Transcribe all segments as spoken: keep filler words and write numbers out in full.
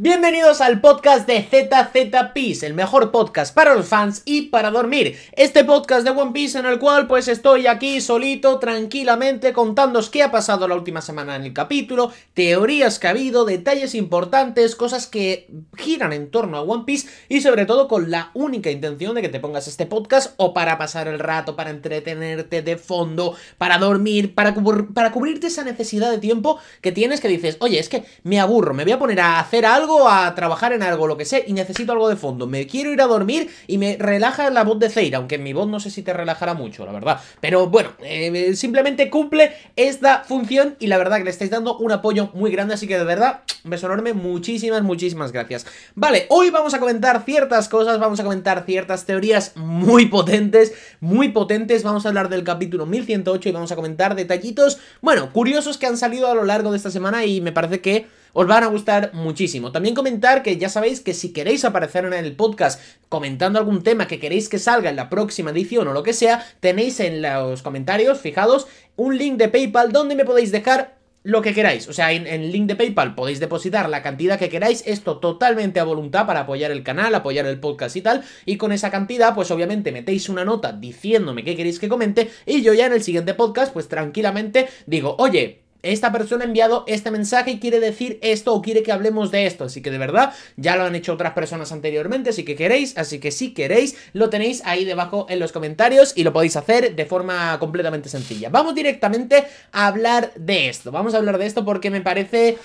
Bienvenidos al podcast de Z Z Piece, el mejor podcast para los fans y para dormir. Este podcast de One Piece en el cual pues estoy aquí solito, tranquilamente, contándoos qué ha pasado la última semana en el capítulo, teorías que ha habido, detalles importantes, cosas que giran en torno a One Piece y sobre todo con la única intención de que te pongas este podcast o para pasar el rato, para entretenerte de fondo, para dormir, para, cubr- para cubrirte esa necesidad de tiempo que tienes que dices, oye, es que me aburro, me voy a poner a hacer algo, a trabajar en algo, lo que sea, y necesito algo de fondo, me quiero ir a dormir y me relaja la voz de Zeira, aunque mi voz no sé si te relajará mucho, la verdad, pero bueno, eh, simplemente cumple esta función y la verdad que le estáis dando un apoyo muy grande, así que de verdad, un beso enorme, muchísimas, muchísimas gracias. Vale, hoy vamos a comentar ciertas cosas, vamos a comentar ciertas teorías muy potentes, muy potentes, vamos a hablar del capítulo mil ciento ocho y vamos a comentar detallitos, bueno, curiosos que han salido a lo largo de esta semana y me parece que os van a gustar muchísimo. También comentar que ya sabéis que si queréis aparecer en el podcast comentando algún tema que queréis que salga en la próxima edición o lo que sea, tenéis en los comentarios, fijados, un link de PayPal donde me podéis dejar lo que queráis, o sea, en el link de PayPal podéis depositar la cantidad que queráis, esto totalmente a voluntad para apoyar el canal, apoyar el podcast y tal, y con esa cantidad pues obviamente metéis una nota diciéndome qué queréis que comente y yo ya en el siguiente podcast pues tranquilamente digo, oye, esta persona ha enviado este mensaje y quiere decir esto o quiere que hablemos de esto, así que de verdad ya lo han hecho otras personas anteriormente, así que queréis, así que si queréis lo tenéis ahí debajo en los comentarios y lo podéis hacer de forma completamente sencilla. Vamos directamente a hablar de esto, vamos a hablar de esto porque me parece...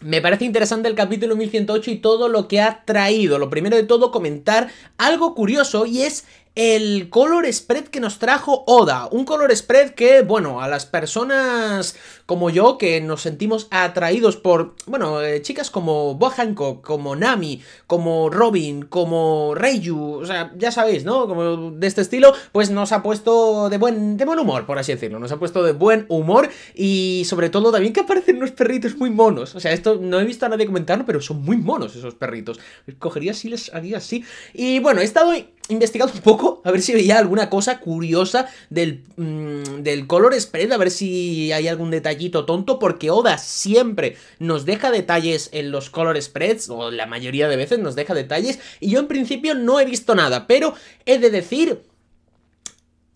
Me parece interesante el capítulo mil ciento ocho y todo lo que ha traído. Lo primero de todo, comentar algo curioso y es el color spread que nos trajo Oda. Un color spread que, bueno, a las personas como yo que nos sentimos atraídos por, bueno, eh, chicas como Boa Hancock, como Nami, como Robin, como Reiyu, o sea, ya sabéis, ¿no? Como de este estilo, pues nos ha puesto de buen, de buen humor, por así decirlo. Nos ha puesto de buen humor y sobre todo también que aparecen unos perritos muy monos. O sea, esto no he visto a nadie comentarlo, pero son muy monos esos perritos. Les cogería así, les haría así. Y bueno, he estado investigando un poco, a ver si veía alguna cosa curiosa del, mmm, del color spread, a ver si hay algún detallito tonto, porque Oda siempre nos deja detalles en los color spreads, o la mayoría de veces nos deja detalles, y yo en principio no he visto nada, pero he de decir...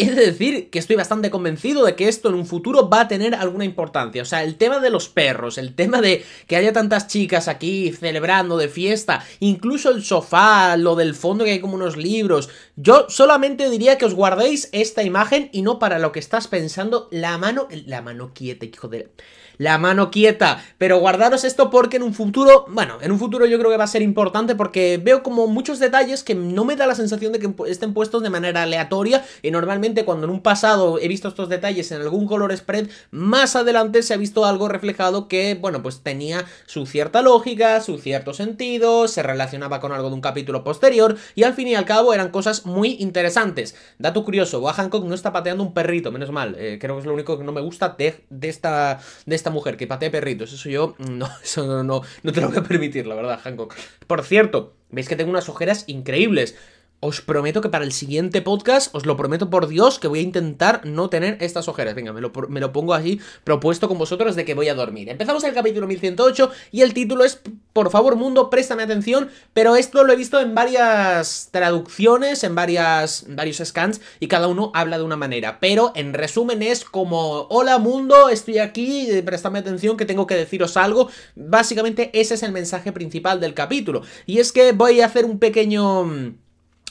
Es decir, que estoy bastante convencido de que esto en un futuro va a tener alguna importancia. O sea, el tema de los perros, el tema de que haya tantas chicas aquí celebrando de fiesta, incluso el sofá, lo del fondo que hay como unos libros. Yo solamente diría que os guardéis esta imagen y no para lo que estás pensando. La mano... La mano quieta, hijo de... La mano quieta. Pero guardaros esto porque en un futuro... Bueno, en un futuro yo creo que va a ser importante porque veo como muchos detalles que no me da la sensación de que estén puestos de manera aleatoria y normalmente cuando en un pasado he visto estos detalles en algún color spread, más adelante se ha visto algo reflejado que, bueno, pues tenía su cierta lógica, su cierto sentido, se relacionaba con algo de un capítulo posterior y al fin y al cabo eran cosas muy interesantes. Dato curioso, Boa Hancock no está pateando un perrito, menos mal, eh, creo que es lo único que no me gusta de, de, esta, de esta mujer, que patee perritos, eso yo, no, eso no, no, no te lo voy a permitir, la verdad, Hancock. Por cierto, veis que tengo unas ojeras increíbles. Os prometo que para el siguiente podcast, os lo prometo por Dios, que voy a intentar no tener estas ojeras. Venga, me lo, me lo pongo así, propuesto con vosotros de que voy a dormir. Empezamos el capítulo mil ciento ocho y el título es, por favor mundo, préstame atención, pero esto lo he visto en varias traducciones, en varias, varios scans y cada uno habla de una manera. Pero en resumen es como, hola mundo, estoy aquí, préstame atención que tengo que deciros algo. Básicamente ese es el mensaje principal del capítulo. Y es que voy a hacer un pequeño...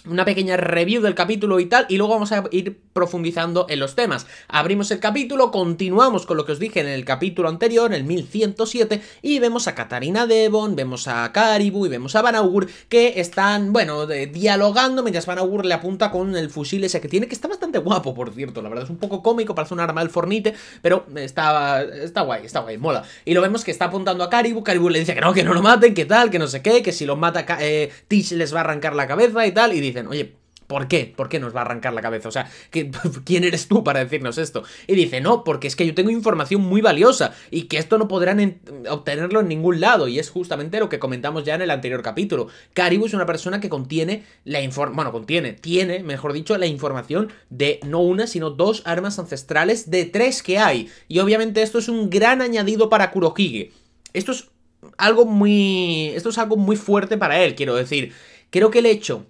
una pequeña review del capítulo y tal, y luego vamos a ir profundizando en los temas. Abrimos el capítulo, continuamos con lo que os dije en el capítulo anterior, en el mil ciento siete, y vemos a Katarina Devon, vemos a Caribou y vemos a Banaugur, que están, bueno, de, dialogando, mientras Banaugur le apunta con el fusil ese que tiene, que está bastante guapo, por cierto, la verdad, es un poco cómico, parece un arma del Fornite, pero está, está guay, está guay, mola. Y lo vemos que está apuntando a Caribou, Caribou le dice que no, que no lo maten, que tal, que no sé qué, que si los mata eh, Teach les va a arrancar la cabeza y tal, y dice, oye, ¿por qué? ¿Por qué nos va a arrancar la cabeza? O sea, ¿quién eres tú para decirnos esto? Y dice, no, porque es que yo tengo información muy valiosa y que esto no podrán obtenerlo en ningún lado. Y es justamente lo que comentamos ya en el anterior capítulo. Caribou es una persona que contiene la información, bueno, contiene, tiene, mejor dicho, la información de no una, sino dos armas ancestrales de tres que hay. Y obviamente esto es un gran añadido para Kurohige. Esto es algo muy... Esto es algo muy fuerte para él, quiero decir. Creo que el hecho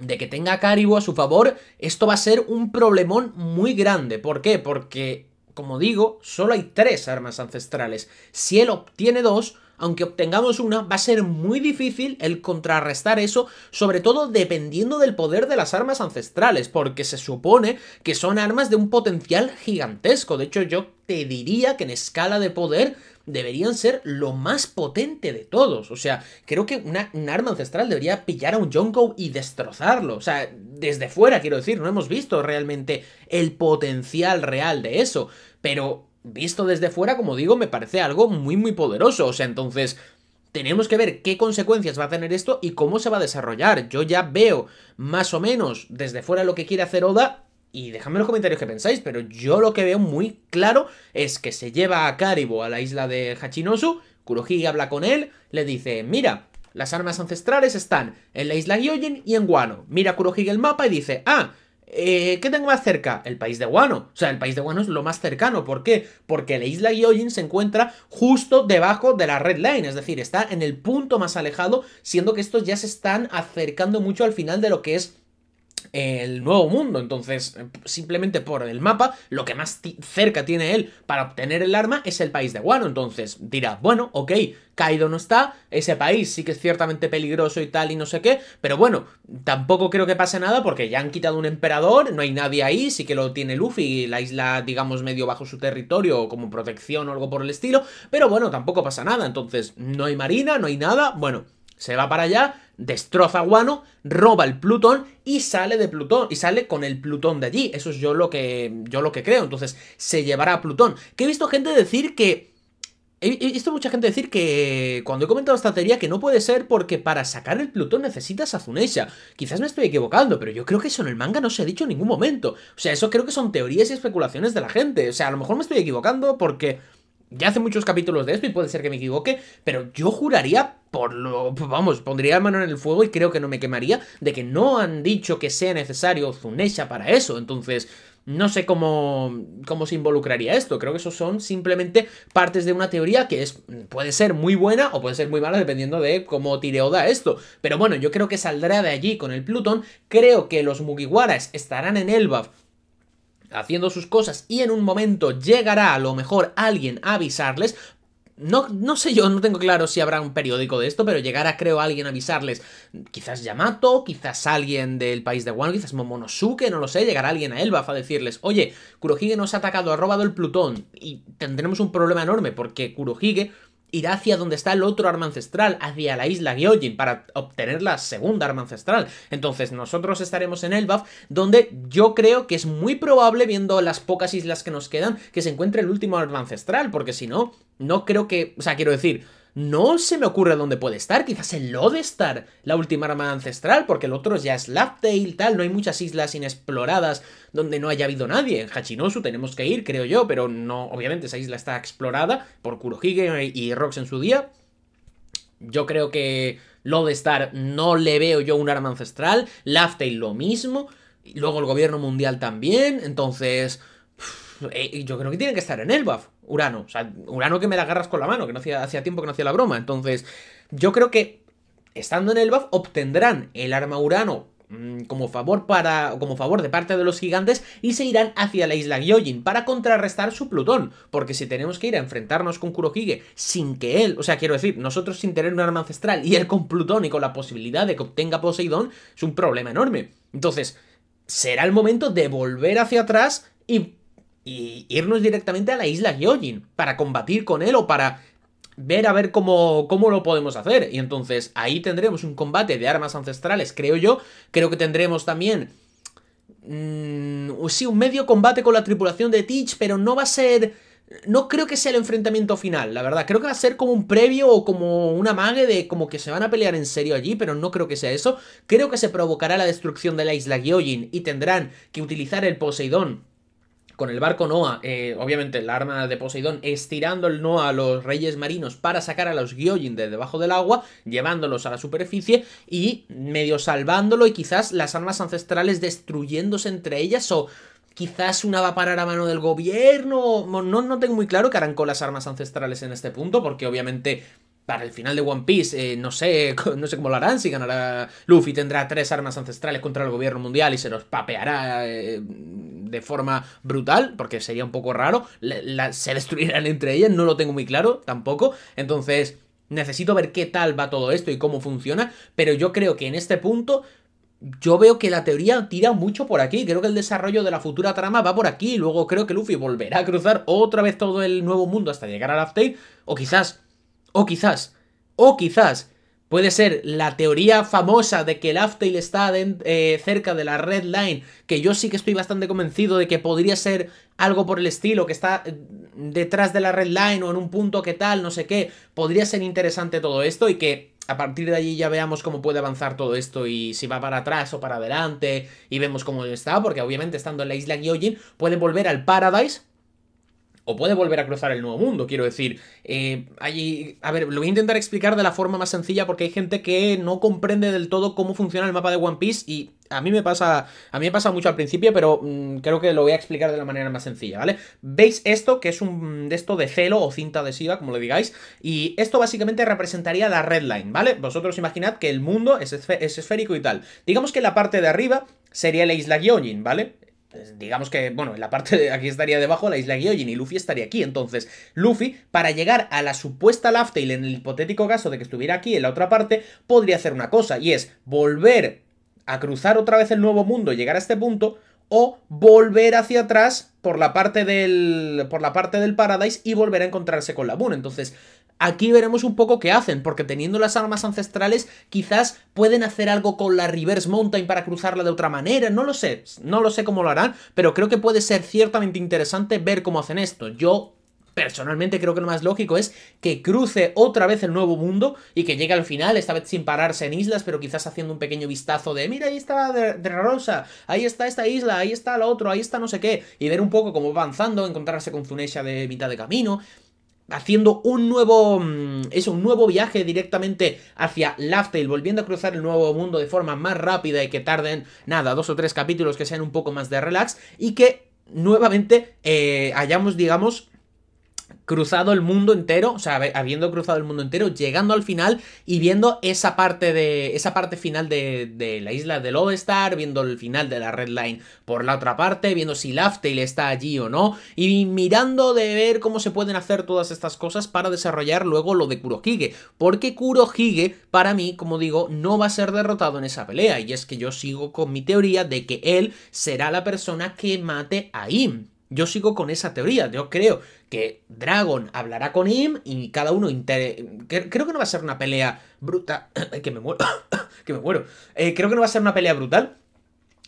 de que tenga a Caribou a su favor, esto va a ser un problemón muy grande. ¿Por qué? Porque, como digo, solo hay tres armas ancestrales. Si él obtiene dos... Aunque obtengamos una, va a ser muy difícil el contrarrestar eso, sobre todo dependiendo del poder de las armas ancestrales, porque se supone que son armas de un potencial gigantesco. De hecho, yo te diría que en escala de poder deberían ser lo más potente de todos. O sea, creo que una, un arma ancestral debería pillar a un Yonkou y destrozarlo. O sea, desde fuera, quiero decir, no hemos visto realmente el potencial real de eso, pero... Visto desde fuera, como digo, me parece algo muy, muy poderoso. O sea, entonces, tenemos que ver qué consecuencias va a tener esto y cómo se va a desarrollar. Yo ya veo más o menos desde fuera lo que quiere hacer Oda y dejadme en los comentarios qué pensáis, pero yo lo que veo muy claro es que se lleva a Caribou a la isla de Hachinosu, Kurohige habla con él, le dice, mira, las armas ancestrales están en la isla Gyojin y en Wano. Mira Kurohige el mapa y dice, ah... Eh, ¿Qué tengo más cerca? El país de Wano. O sea, el país de Wano es lo más cercano. ¿Por qué? Porque la isla Gyojin se encuentra justo debajo de la Red Line. Es decir, está en el punto más alejado, siendo que estos ya se están acercando mucho al final de lo que es el nuevo mundo. Entonces, simplemente por el mapa, lo que más cerca tiene él para obtener el arma es el país de Wano. Entonces dirá, bueno, ok, Kaido no está, ese país sí que es ciertamente peligroso y tal y no sé qué, pero bueno, tampoco creo que pase nada porque ya han quitado un emperador, no hay nadie ahí, sí que lo tiene Luffy, la isla, digamos, medio bajo su territorio o como protección o algo por el estilo, pero bueno, tampoco pasa nada. Entonces no hay marina, no hay nada, bueno, se va para allá, destroza a Wano, roba el Plutón y sale de Plutón, y sale con el Plutón de allí. Eso es yo lo que, yo lo que creo. Entonces, se llevará a Plutón. Que he visto gente decir que... He visto mucha gente decir que cuando he comentado esta teoría que no puede ser porque para sacar el Plutón necesitas a Zunesha. Quizás me estoy equivocando, pero yo creo que eso en el manga no se ha dicho en ningún momento. O sea, eso creo que son teorías y especulaciones de la gente. O sea, a lo mejor me estoy equivocando porque... Ya hace muchos capítulos de esto y puede ser que me equivoque, pero yo juraría por lo... Vamos, pondría la mano en el fuego y creo que no me quemaría de que no han dicho que sea necesario Zunesha para eso. Entonces, no sé cómo, cómo se involucraría esto. Creo que eso son simplemente partes de una teoría que es, puede ser muy buena o puede ser muy mala dependiendo de cómo tire Oda esto. Pero bueno, yo creo que saldrá de allí con el Plutón. Creo que los Mugiwaras estarán en Elbaf haciendo sus cosas y en un momento llegará a lo mejor alguien a avisarles. No, no sé yo, no tengo claro si habrá un periódico de esto, pero llegará creo alguien a avisarles. Quizás Yamato, quizás alguien del país de Wano, quizás Momonosuke, no lo sé. Llegará alguien a Elbaf a decirles, oye, Kurohige nos ha atacado, ha robado el Plutón. Y tendremos un problema enorme porque Kurohige irá hacia donde está el otro arma ancestral, hacia la isla Gyojin, para obtener la segunda arma ancestral. Entonces nosotros estaremos en Elbaf, donde yo creo que es muy probable, viendo las pocas islas que nos quedan, que se encuentre el último arma ancestral, porque si no, no creo que... O sea, quiero decir... No se me ocurre dónde puede estar, quizás en Lodestar, la última arma ancestral, porque el otro ya es Laugh Tale, tal, no hay muchas islas inexploradas donde no haya habido nadie. En Hachinosu tenemos que ir, creo yo, pero no, obviamente esa isla está explorada por Kurohige y Rox en su día. Yo creo que Lodestar no le veo yo un arma ancestral, Laugh Tale lo mismo, y luego el gobierno mundial también, entonces... Yo creo que tienen que estar en Elbaf, Urano. O sea, Urano que me la agarras con la mano, que no hacía, hacía tiempo que no hacía la broma. Entonces, yo creo que estando en Elbaf obtendrán el arma Urano como favor, para, como favor de parte de los gigantes y se irán hacia la isla Gyojin para contrarrestar su Plutón. Porque si tenemos que ir a enfrentarnos con Kurohige sin que él... O sea, quiero decir, nosotros sin tener un arma ancestral y él con Plutón y con la posibilidad de que obtenga Poseidón, es un problema enorme. Entonces, será el momento de volver hacia atrás y... Y irnos directamente a la isla Gyojin para combatir con él o para ver a ver cómo, cómo lo podemos hacer. Y entonces ahí tendremos un combate de armas ancestrales, creo yo. Creo que tendremos también... Mmm, sí, un medio combate con la tripulación de Teach, pero no va a ser... No creo que sea el enfrentamiento final, la verdad. Creo que va a ser como un previo o como un amague de como que se van a pelear en serio allí, pero no creo que sea eso. Creo que se provocará la destrucción de la isla Gyojin y tendrán que utilizar el Poseidón. Con el barco Noah, eh, obviamente el arma de Poseidón, estirando el Noah a los reyes marinos para sacar a los Gyojin de debajo del agua, llevándolos a la superficie y medio salvándolo y quizás las armas ancestrales destruyéndose entre ellas o quizás una va a parar a mano del gobierno. No, no tengo muy claro qué harán con las armas ancestrales en este punto porque obviamente... para el final de One Piece, eh, no sé no sé cómo lo harán, si ganará Luffy tendrá tres armas ancestrales contra el gobierno mundial y se los papeará eh, de forma brutal, porque sería un poco raro, la, la, se destruirán entre ellas, no lo tengo muy claro tampoco, entonces necesito ver qué tal va todo esto y cómo funciona, pero yo creo que en este punto yo veo que la teoría tira mucho por aquí, creo que el desarrollo de la futura trama va por aquí, luego creo que Luffy volverá a cruzar otra vez todo el nuevo mundo hasta llegar a Laugh Tale, o quizás... O quizás, o quizás, puede ser la teoría famosa de que Laugh Tale está de, eh, cerca de la Red Line, que yo sí que estoy bastante convencido de que podría ser algo por el estilo, que está detrás de la Red Line o en un punto que tal, no sé qué. Podría ser interesante todo esto y que a partir de allí ya veamos cómo puede avanzar todo esto y si va para atrás o para adelante y vemos cómo está, porque obviamente estando en la isla Gyojin puede volver al Paradise. O puede volver a cruzar el nuevo mundo, quiero decir. Eh, hay, a ver, lo voy a intentar explicar de la forma más sencilla porque hay gente que no comprende del todo cómo funciona el mapa de One Piece y a mí me pasa, a mí me pasa mucho al principio, pero mmm, creo que lo voy a explicar de la manera más sencilla, ¿vale? Veis esto, que es un de esto de celo o cinta adhesiva, como lo digáis, y esto básicamente representaría la Red Line, ¿vale? Vosotros imaginad que el mundo es, esf- es esférico y tal. Digamos que la parte de arriba sería la isla Gyojin, ¿vale? Digamos que, bueno, en la parte de aquí estaría debajo la isla Gyojin y Luffy estaría aquí. Entonces, Luffy, para llegar a la supuesta Laugh Tale, en el hipotético caso de que estuviera aquí en la otra parte, podría hacer una cosa, y es volver a cruzar otra vez el nuevo mundo y llegar a este punto, o volver hacia atrás por la parte del, por la parte del Paradise y volver a encontrarse con la Moon. Entonces, aquí veremos un poco qué hacen, porque teniendo las armas ancestrales quizás pueden hacer algo con la Reverse Mountain para cruzarla de otra manera, no lo sé, no lo sé cómo lo harán, pero creo que puede ser ciertamente interesante ver cómo hacen esto. Yo personalmente creo que lo más lógico es que cruce otra vez el nuevo mundo y que llegue al final, esta vez sin pararse en islas, pero quizás haciendo un pequeño vistazo de mira, ahí está de, de Rosa, ahí está esta isla, ahí está la otra, ahí está no sé qué, y ver un poco cómo va avanzando, encontrarse con Zunesha de mitad de camino... Haciendo un nuevo, eso, un nuevo viaje directamente hacia Laugh Tale, volviendo a cruzar el nuevo mundo de forma más rápida y que tarden, nada, dos o tres capítulos que sean un poco más de relax y que nuevamente eh, hayamos, digamos... cruzado el mundo entero, o sea, habiendo cruzado el mundo entero, llegando al final y viendo esa parte de esa parte final de, de la isla del All Star, viendo el final de la Red Line por la otra parte, viendo si Laugh Tale está allí o no, y mirando de ver cómo se pueden hacer todas estas cosas para desarrollar luego lo de Kurohige, porque Kurohige, para mí, como digo, no va a ser derrotado en esa pelea, y es que yo sigo con mi teoría de que él será la persona que mate a Im. Yo sigo con esa teoría, yo creo que Dragon hablará con Im y cada uno... Inter... Creo que no va a ser una pelea brutal... que me muero, que me muero. Eh, creo que no va a ser una pelea brutal,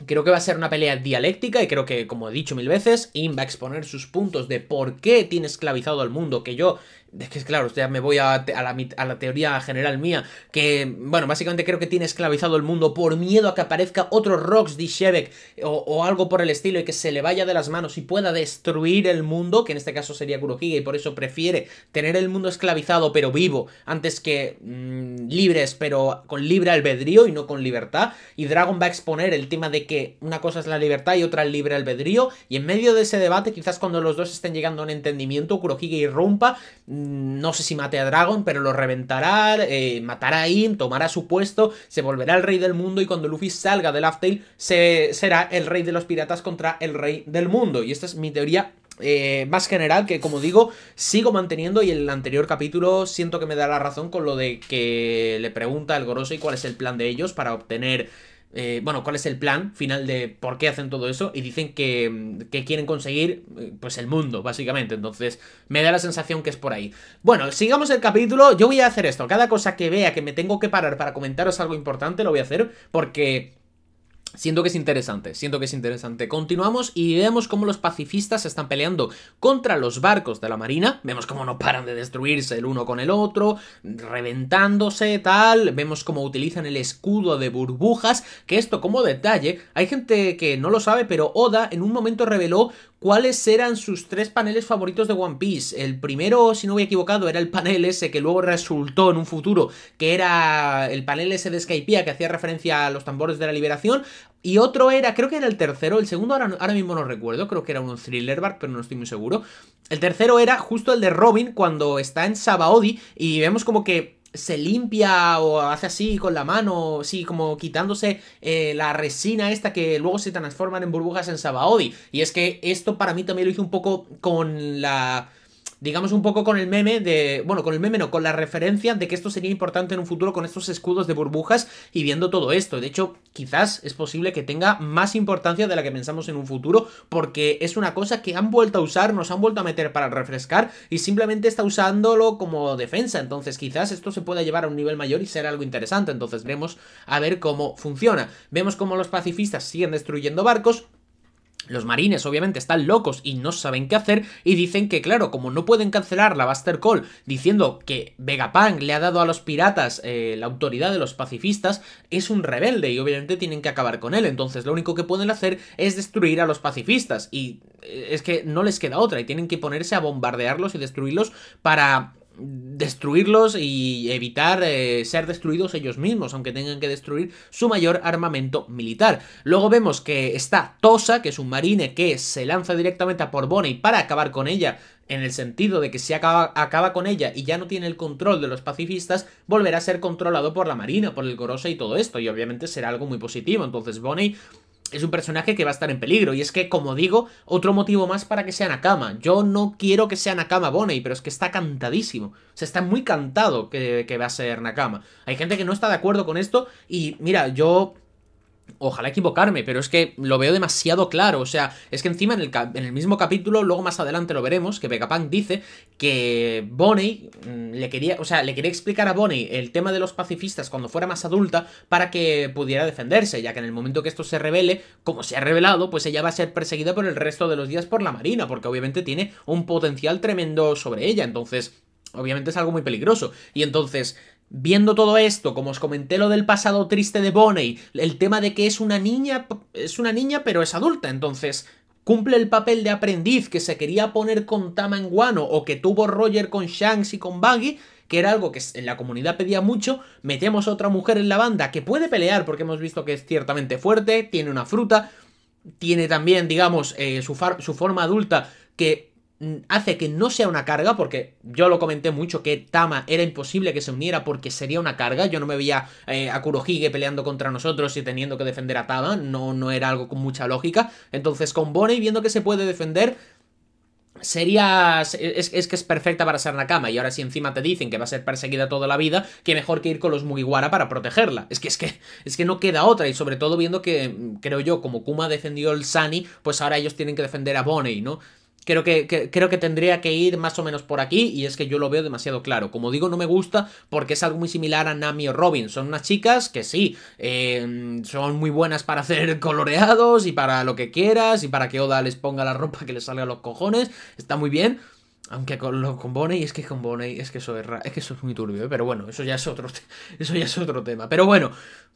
creo que va a ser una pelea dialéctica y creo que, como he dicho mil veces, Im va a exponer sus puntos de por qué tiene esclavizado al mundo, que yo... Es que, claro, ya me voy a, a, la, a la teoría general mía, que, bueno, básicamente creo que tiene esclavizado el mundo por miedo a que aparezca otro Rocks de Shebek o, o algo por el estilo y que se le vaya de las manos y pueda destruir el mundo, que en este caso sería Kurohige, y por eso prefiere tener el mundo esclavizado pero vivo, antes que mmm, libres pero con libre albedrío y no con libertad, y Dragon va a exponer el tema de que una cosa es la libertad y otra el libre albedrío, y en medio de ese debate, quizás cuando los dos estén llegando a un entendimiento, Kurohige irrumpa. No sé si mate a Dragon, pero lo reventará, eh, matará a Im, tomará su puesto, se volverá el rey del mundo y cuando Luffy salga de Laugh Tale se, será el rey de los piratas contra el rey del mundo. Y esta es mi teoría eh, más general que, como digo, sigo manteniendo y en el anterior capítulo siento que me da la razón con lo de que le pregunta el Gorosei cuál es el plan de ellos para obtener... Eh, bueno, cuál es el plan final de por qué hacen todo eso y dicen que, que quieren conseguir pues el mundo, básicamente. Entonces me da la sensación que es por ahí. Bueno, sigamos el capítulo. Yo voy a hacer esto, cada cosa que vea que me tengo que parar para comentaros algo importante lo voy a hacer porque... Siento que es interesante, siento que es interesante. Continuamos y vemos cómo los pacifistas están peleando contra los barcos de la marina. Vemos cómo no paran de destruirse el uno con el otro, reventándose, tal. Vemos cómo utilizan el escudo de burbujas, que esto como detalle, hay gente que no lo sabe, pero Oda en un momento reveló cuáles eran sus tres paneles favoritos de One Piece. El primero, si no me he equivocado, era el panel ese que luego resultó en un futuro, que era el panel ese de Skypiea, que hacía referencia a los tambores de la liberación. Y otro era, creo que era el tercero, el segundo ahora, ahora mismo no recuerdo, creo que era un thriller bark, pero no estoy muy seguro. El tercero era justo el de Robin cuando está en Sabaody y vemos como que se limpia o hace así con la mano, sí, como quitándose eh, la resina esta que luego se transforman en burbujas en Sabaody. Y es que esto para mí también lo hizo un poco con la... digamos un poco con el meme de... Bueno, con el meme no, con la referencia de que esto sería importante en un futuro con estos escudos de burbujas y viendo todo esto. De hecho, quizás es posible que tenga más importancia de la que pensamos en un futuro, porque es una cosa que han vuelto a usar, nos han vuelto a meter para refrescar y simplemente está usándolo como defensa. Entonces quizás esto se pueda llevar a un nivel mayor y será algo interesante. Entonces veremos a ver cómo funciona. Vemos cómo los pacifistas siguen destruyendo barcos. Los marines obviamente están locos y no saben qué hacer y dicen que claro, como no pueden cancelar la Buster Call diciendo que Vegapunk le ha dado a los piratas eh, la autoridad de los pacifistas, es un rebelde y obviamente tienen que acabar con él. Entonces lo único que pueden hacer es destruir a los pacifistas y eh, es que no les queda otra y tienen que ponerse a bombardearlos y destruirlos para... destruirlos y evitar eh, ser destruidos ellos mismos, aunque tengan que destruir su mayor armamento militar. Luego vemos que está Tosa, que es un marine que se lanza directamente a por Bonnie para acabar con ella, en el sentido de que si acaba, acaba con ella y ya no tiene el control de los pacifistas, volverá a ser controlado por la marina, por el Gorosei y todo esto, y obviamente será algo muy positivo. Entonces Bonnie es un personaje que va a estar en peligro. Y es que, como digo, otro motivo más para que sea Nakama. Yo no quiero que sea Nakama Bonnie, pero es que está cantadísimo. O sea, está muy cantado que, que va a ser Nakama. Hay gente que no está de acuerdo con esto. Y mira, yo... ojalá equivocarme, pero es que lo veo demasiado claro. O sea, es que encima en el, en el mismo capítulo, luego más adelante lo veremos, que Vegapunk dice que Bonnie mmm, le quería, o sea, le quería explicar a Bonnie el tema de los pacifistas cuando fuera más adulta para que pudiera defenderse, ya que en el momento que esto se revele, como se ha revelado, pues ella va a ser perseguida por el resto de los días por la marina, porque obviamente tiene un potencial tremendo sobre ella. Entonces, obviamente es algo muy peligroso. Y entonces... viendo todo esto, como os comenté lo del pasado triste de Bonnie, el tema de que es una niña, es una niña pero es adulta, entonces cumple el papel de aprendiz que se quería poner con Tama en Wano o que tuvo Roger con Shanks y con Buggy, que era algo que en la comunidad pedía mucho. Metemos a otra mujer en la banda que puede pelear porque hemos visto que es ciertamente fuerte, tiene una fruta, tiene también, digamos, eh, su, su forma adulta que... hace que no sea una carga, porque yo lo comenté mucho que Tama era imposible que se uniera porque sería una carga. Yo no me veía eh, a Kurohige peleando contra nosotros y teniendo que defender a Tama, no, no era algo con mucha lógica. Entonces con Bonnie, viendo que se puede defender, sería... Es, es que es perfecta para ser Nakama. Y ahora si encima te dicen que va a ser perseguida toda la vida, que mejor que ir con los Mugiwara para protegerla. Es que, es que, es que no queda otra. Y sobre todo viendo que, creo yo, como Kuma defendió el Sunny, pues ahora ellos tienen que defender a Bonnie, ¿no? Creo que, que, creo que tendría que ir más o menos por aquí, y es que yo lo veo demasiado claro. Como digo, no me gusta porque es algo muy similar a Nami o Robin. Son unas chicas que sí, eh, son muy buenas para hacer coloreados y para lo que quieras y para que Oda les ponga la ropa que les salga a los cojones. Está muy bien. Aunque con, lo, con Bonnie, es que con Bonnie, es que eso es, es, que eso es muy turbio, ¿eh? Pero bueno, eso ya es otro, eso ya es otro tema. Pero bueno,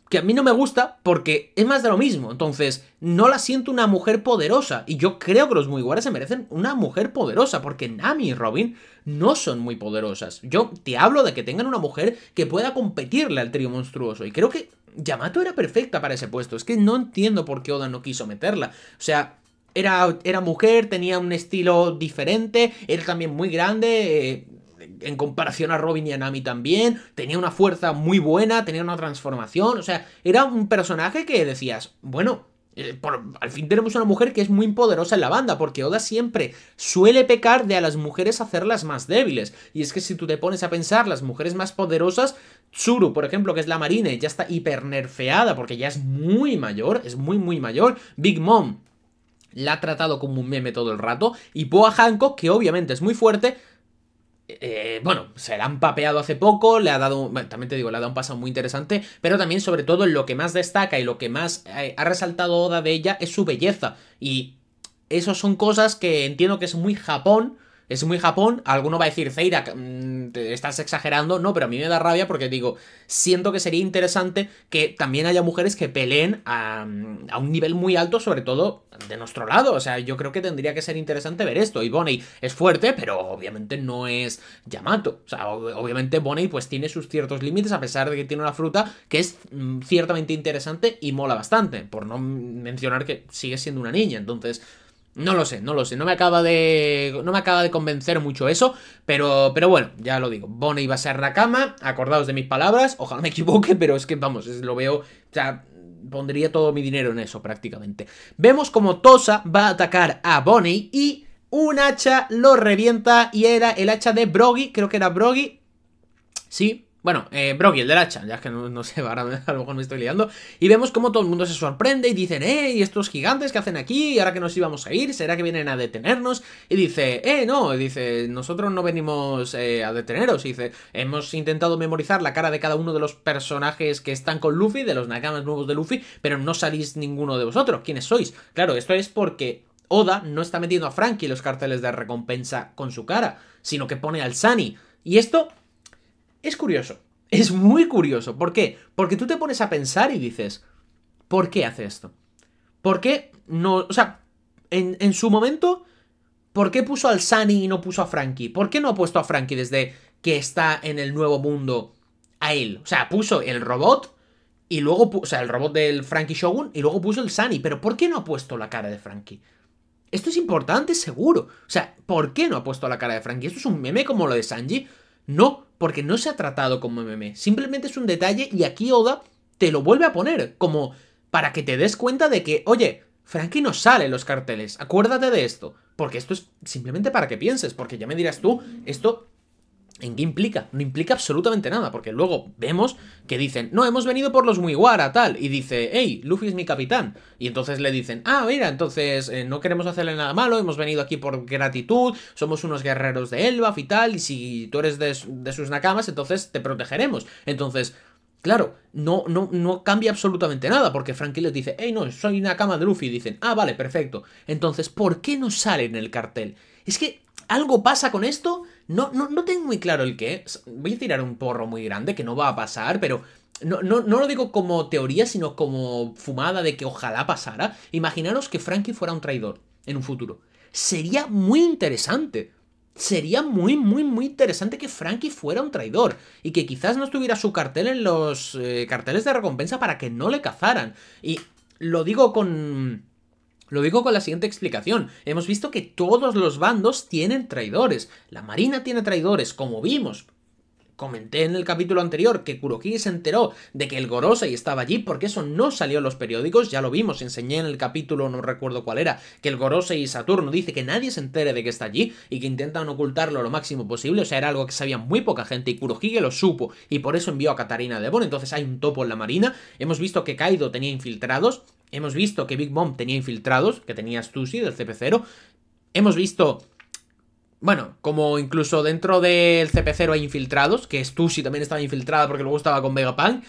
que a mí no me gusta porque es más de lo mismo. Entonces, no la siento una mujer poderosa. Y yo creo que los Mugiwara se merecen una mujer poderosa, porque Nami y Robin no son muy poderosas. Yo te hablo de que tengan una mujer que pueda competirle al trío monstruoso. Y creo que Yamato era perfecta para ese puesto. Es que no entiendo por qué Oda no quiso meterla. O sea... Era, era mujer, tenía un estilo diferente, era también muy grande, eh, en comparación a Robin y a Nami también, tenía una fuerza muy buena, tenía una transformación, o sea, era un personaje que decías, bueno, eh, por, al fin tenemos una mujer que es muy poderosa en la banda, porque Oda siempre suele pecar de a las mujeres hacerlas más débiles, y es que si tú te pones a pensar, las mujeres más poderosas... Tsuru, por ejemplo, que es la marine, ya está hipernerfeada, porque ya es muy mayor, es muy muy mayor. Big Mom la ha tratado como un meme todo el rato. Y Boa Hancock, que obviamente es muy fuerte, eh, bueno, se la han papeado hace poco, le ha dado, bueno, también te digo, le ha dado un pasado muy interesante, pero también, sobre todo, lo que más destaca y lo que más eh, ha resaltado Oda de ella es su belleza. Y eso son cosas que entiendo que es muy Japón, Es muy Japón. Alguno va a decir, Zeira, te estás exagerando. No, pero a mí me da rabia porque digo, siento que sería interesante que también haya mujeres que peleen a, a un nivel muy alto, sobre todo de nuestro lado. O sea, yo creo que tendría que ser interesante ver esto. Y Bonnie es fuerte, pero obviamente no es Yamato. O sea, obviamente Bonnie pues tiene sus ciertos límites, a pesar de que tiene una fruta que es mm, ciertamente interesante y mola bastante. Por no mencionar que sigue siendo una niña. Entonces... no lo sé, no lo sé, no me acaba de no me acaba de convencer mucho eso, pero, pero bueno, ya lo digo, Bonnie va a ser Nakama, acordaos de mis palabras, ojalá me equivoque, pero es que vamos, es, lo veo, o sea, pondría todo mi dinero en eso prácticamente. Vemos como Tosa va a atacar a Bonnie y un hacha lo revienta y era el hacha de Broggy, creo que era Broggy, sí. Bueno, eh, Broggy, el del hacha, ya es que no, no sé, ahora a lo mejor me estoy liando. Y vemos como todo el mundo se sorprende y dicen, eh, ¿y estos gigantes qué hacen aquí? ¿Y ahora que nos íbamos a ir? ¿Será que vienen a detenernos? Y dice, eh, no, y dice, nosotros no venimos eh, a deteneros. Y dice, hemos intentado memorizar la cara de cada uno de los personajes que están con Luffy, de los nakamas nuevos de Luffy, pero no salís ninguno de vosotros. ¿Quiénes sois? Claro, esto es porque Oda no está metiendo a Franky los carteles de recompensa con su cara, sino que pone al Sunny. Y esto... es curioso, es muy curioso. ¿Por qué? Porque tú te pones a pensar y dices, ¿por qué hace esto? ¿Por qué no...? O sea, en, en su momento, ¿por qué puso al Sunny y no puso a Franky? ¿Por qué no ha puesto a Franky desde que está en el nuevo mundo a él? O sea, puso el robot y luego... o sea, el robot del Franky Shogun y luego puso el Sunny. ¿Pero por qué no ha puesto la cara de Franky? Esto es importante, seguro. O sea, ¿por qué no ha puesto la cara de Franky? ¿Esto es un meme como lo de Sanji? No, porque no se ha tratado como meme, simplemente es un detalle y aquí Oda te lo vuelve a poner, como para que te des cuenta de que, oye, Franky no sale en los carteles, acuérdate de esto, porque esto es simplemente para que pienses, porque ya me dirás tú, esto... ¿en qué implica? No implica absolutamente nada, porque luego vemos que dicen, no, hemos venido por los Mugiwara, tal, y dice, hey, Luffy es mi capitán, y entonces le dicen, ah, mira, entonces eh, no queremos hacerle nada malo, hemos venido aquí por gratitud, somos unos guerreros de Elbaf y tal, y si tú eres de, de sus nakamas, entonces te protegeremos, entonces... claro, no, no, no cambia absolutamente nada, porque Franky les dice, hey, no, soy nakama de Luffy, y dicen, ah, vale, perfecto. Entonces, ¿por qué no sale en el cartel? Es que algo pasa con esto, no, no, no tengo muy claro el qué. Voy a tirar un porro muy grande, que no va a pasar, pero no, no, no lo digo como teoría, sino como fumada de que ojalá pasara. Imaginaros que Franky fuera un traidor en un futuro. Sería muy interesante. Sería muy, muy, muy interesante que Franky fuera un traidor y que quizás no estuviera su cartel en los eh, carteles de recompensa para que no le cazaran. Y lo digo con... Lo digo con la siguiente explicación. Hemos visto que todos los bandos tienen traidores. La Marina tiene traidores, como vimos. Comenté en el capítulo anterior que Kurohige se enteró de que el Gorosei estaba allí porque eso no salió en los periódicos, ya lo vimos, enseñé en el capítulo, no recuerdo cuál era, que el Gorosei y Saturno dice que nadie se entere de que está allí y que intentan ocultarlo lo máximo posible, o sea, era algo que sabía muy poca gente y Kurohige lo supo y por eso envió a Katarina Devon, entonces hay un topo en la Marina, hemos visto que Kaido tenía infiltrados, hemos visto que Big Mom tenía infiltrados, que tenía Stussy del C P cero, hemos visto... bueno, como incluso dentro del C P cero hay infiltrados, que Stussy también estaba infiltrada porque luego estaba con Vegapunk.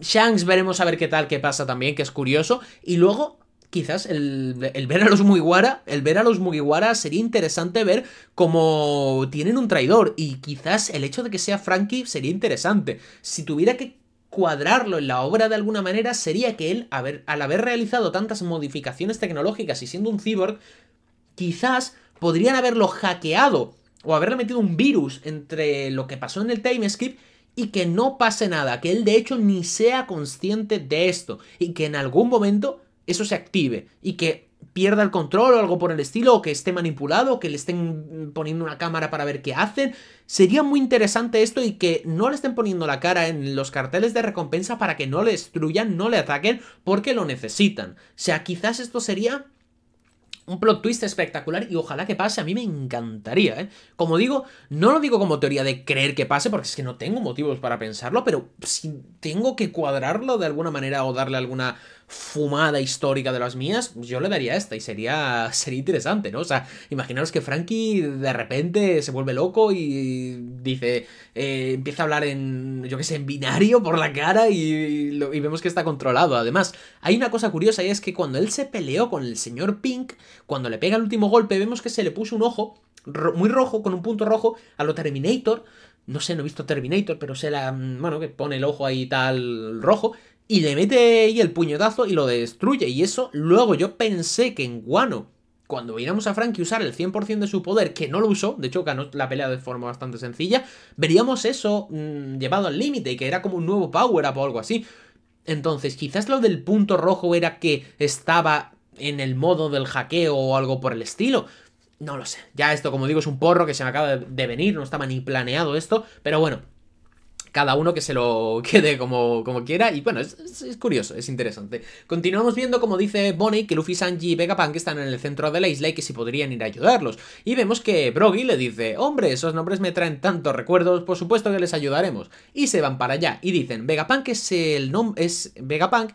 Shanks veremos a ver qué tal, qué pasa también, que es curioso. Y luego, quizás, el, el ver a los Mugiwara, el ver a los Mugiwara sería interesante ver cómo tienen un traidor. Y quizás el hecho de que sea Franky sería interesante. Si tuviera que cuadrarlo en la obra de alguna manera, sería que él, haber, al haber realizado tantas modificaciones tecnológicas y siendo un cyborg, quizás... podrían haberlo hackeado o haberle metido un virus entre lo que pasó en el time skip y que no pase nada, que él de hecho ni sea consciente de esto y que en algún momento eso se active y que pierda el control o algo por el estilo o que esté manipulado o que le estén poniendo una cámara para ver qué hacen. Sería muy interesante esto y que no le estén poniendo la cara en los carteles de recompensa para que no le destruyan, no le ataquen porque lo necesitan. O sea, quizás esto sería... un plot twist espectacular y ojalá que pase, a mí me encantaría, ¿eh? Como digo, no lo digo como teoría de creer que pase, porque es que no tengo motivos para pensarlo, pero si tengo que cuadrarlo de alguna manera o darle alguna fumada histórica de las mías, yo le daría esta y sería, sería interesante, ¿no? O sea, imaginaros que Franky de repente se vuelve loco y dice, eh, empieza a hablar en, yo qué sé, en binario por la cara y, y, lo, y vemos que está controlado. Además, hay una cosa curiosa y es que cuando él se peleó con el señor Pink, cuando le pega el último golpe vemos que se le puso un ojo ro muy rojo, con un punto rojo, a lo Terminator. No sé, no he visto Terminator, pero sé la... Bueno, que pone el ojo ahí tal rojo. Y le mete ahí el puñetazo y lo destruye. Y eso, luego yo pensé que en Wano, cuando viéramos a Franky usar el cien por cien de su poder, que no lo usó, de hecho ganó la pelea de forma bastante sencilla, veríamos eso mmm, llevado al límite, que era como un nuevo power-up o algo así. Entonces, quizás lo del punto rojo era que estaba en el modo del hackeo o algo por el estilo. No lo sé. Ya esto, como digo, es un porro que se me acaba de venir. No estaba ni planeado esto. Pero bueno, cada uno que se lo quede como, como quiera. Y bueno, es, es, es curioso, es interesante. Continuamos viendo, como dice Bonnie, que Luffy, Sanji y Vegapunk están en el centro de la isla y que si podrían ir a ayudarlos. Y vemos que Broggy le dice: hombre, esos nombres me traen tantos recuerdos, por supuesto que les ayudaremos. Y se van para allá y dicen: Vegapunk es el nombre... es Vegapunk...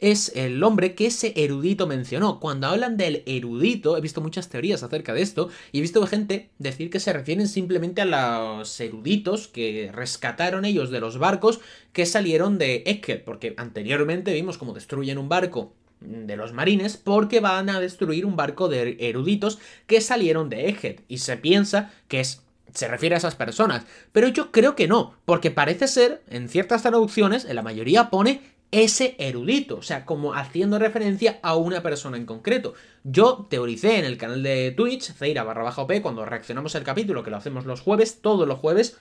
es el hombre que ese erudito mencionó. Cuando hablan del erudito, he visto muchas teorías acerca de esto, y he visto gente decir que se refieren simplemente a los eruditos que rescataron ellos de los barcos que salieron de Egghead, porque anteriormente vimos cómo destruyen un barco de los marines porque van a destruir un barco de eruditos que salieron de Egghead, y se piensa que es... se refiere a esas personas, pero yo creo que no, porque parece ser, en ciertas traducciones, en la mayoría pone... ese erudito, o sea, como haciendo referencia a una persona en concreto. Yo teoricé en el canal de Twitch, Zeira barra baja O P, cuando reaccionamos el capítulo, que lo hacemos los jueves, todos los jueves.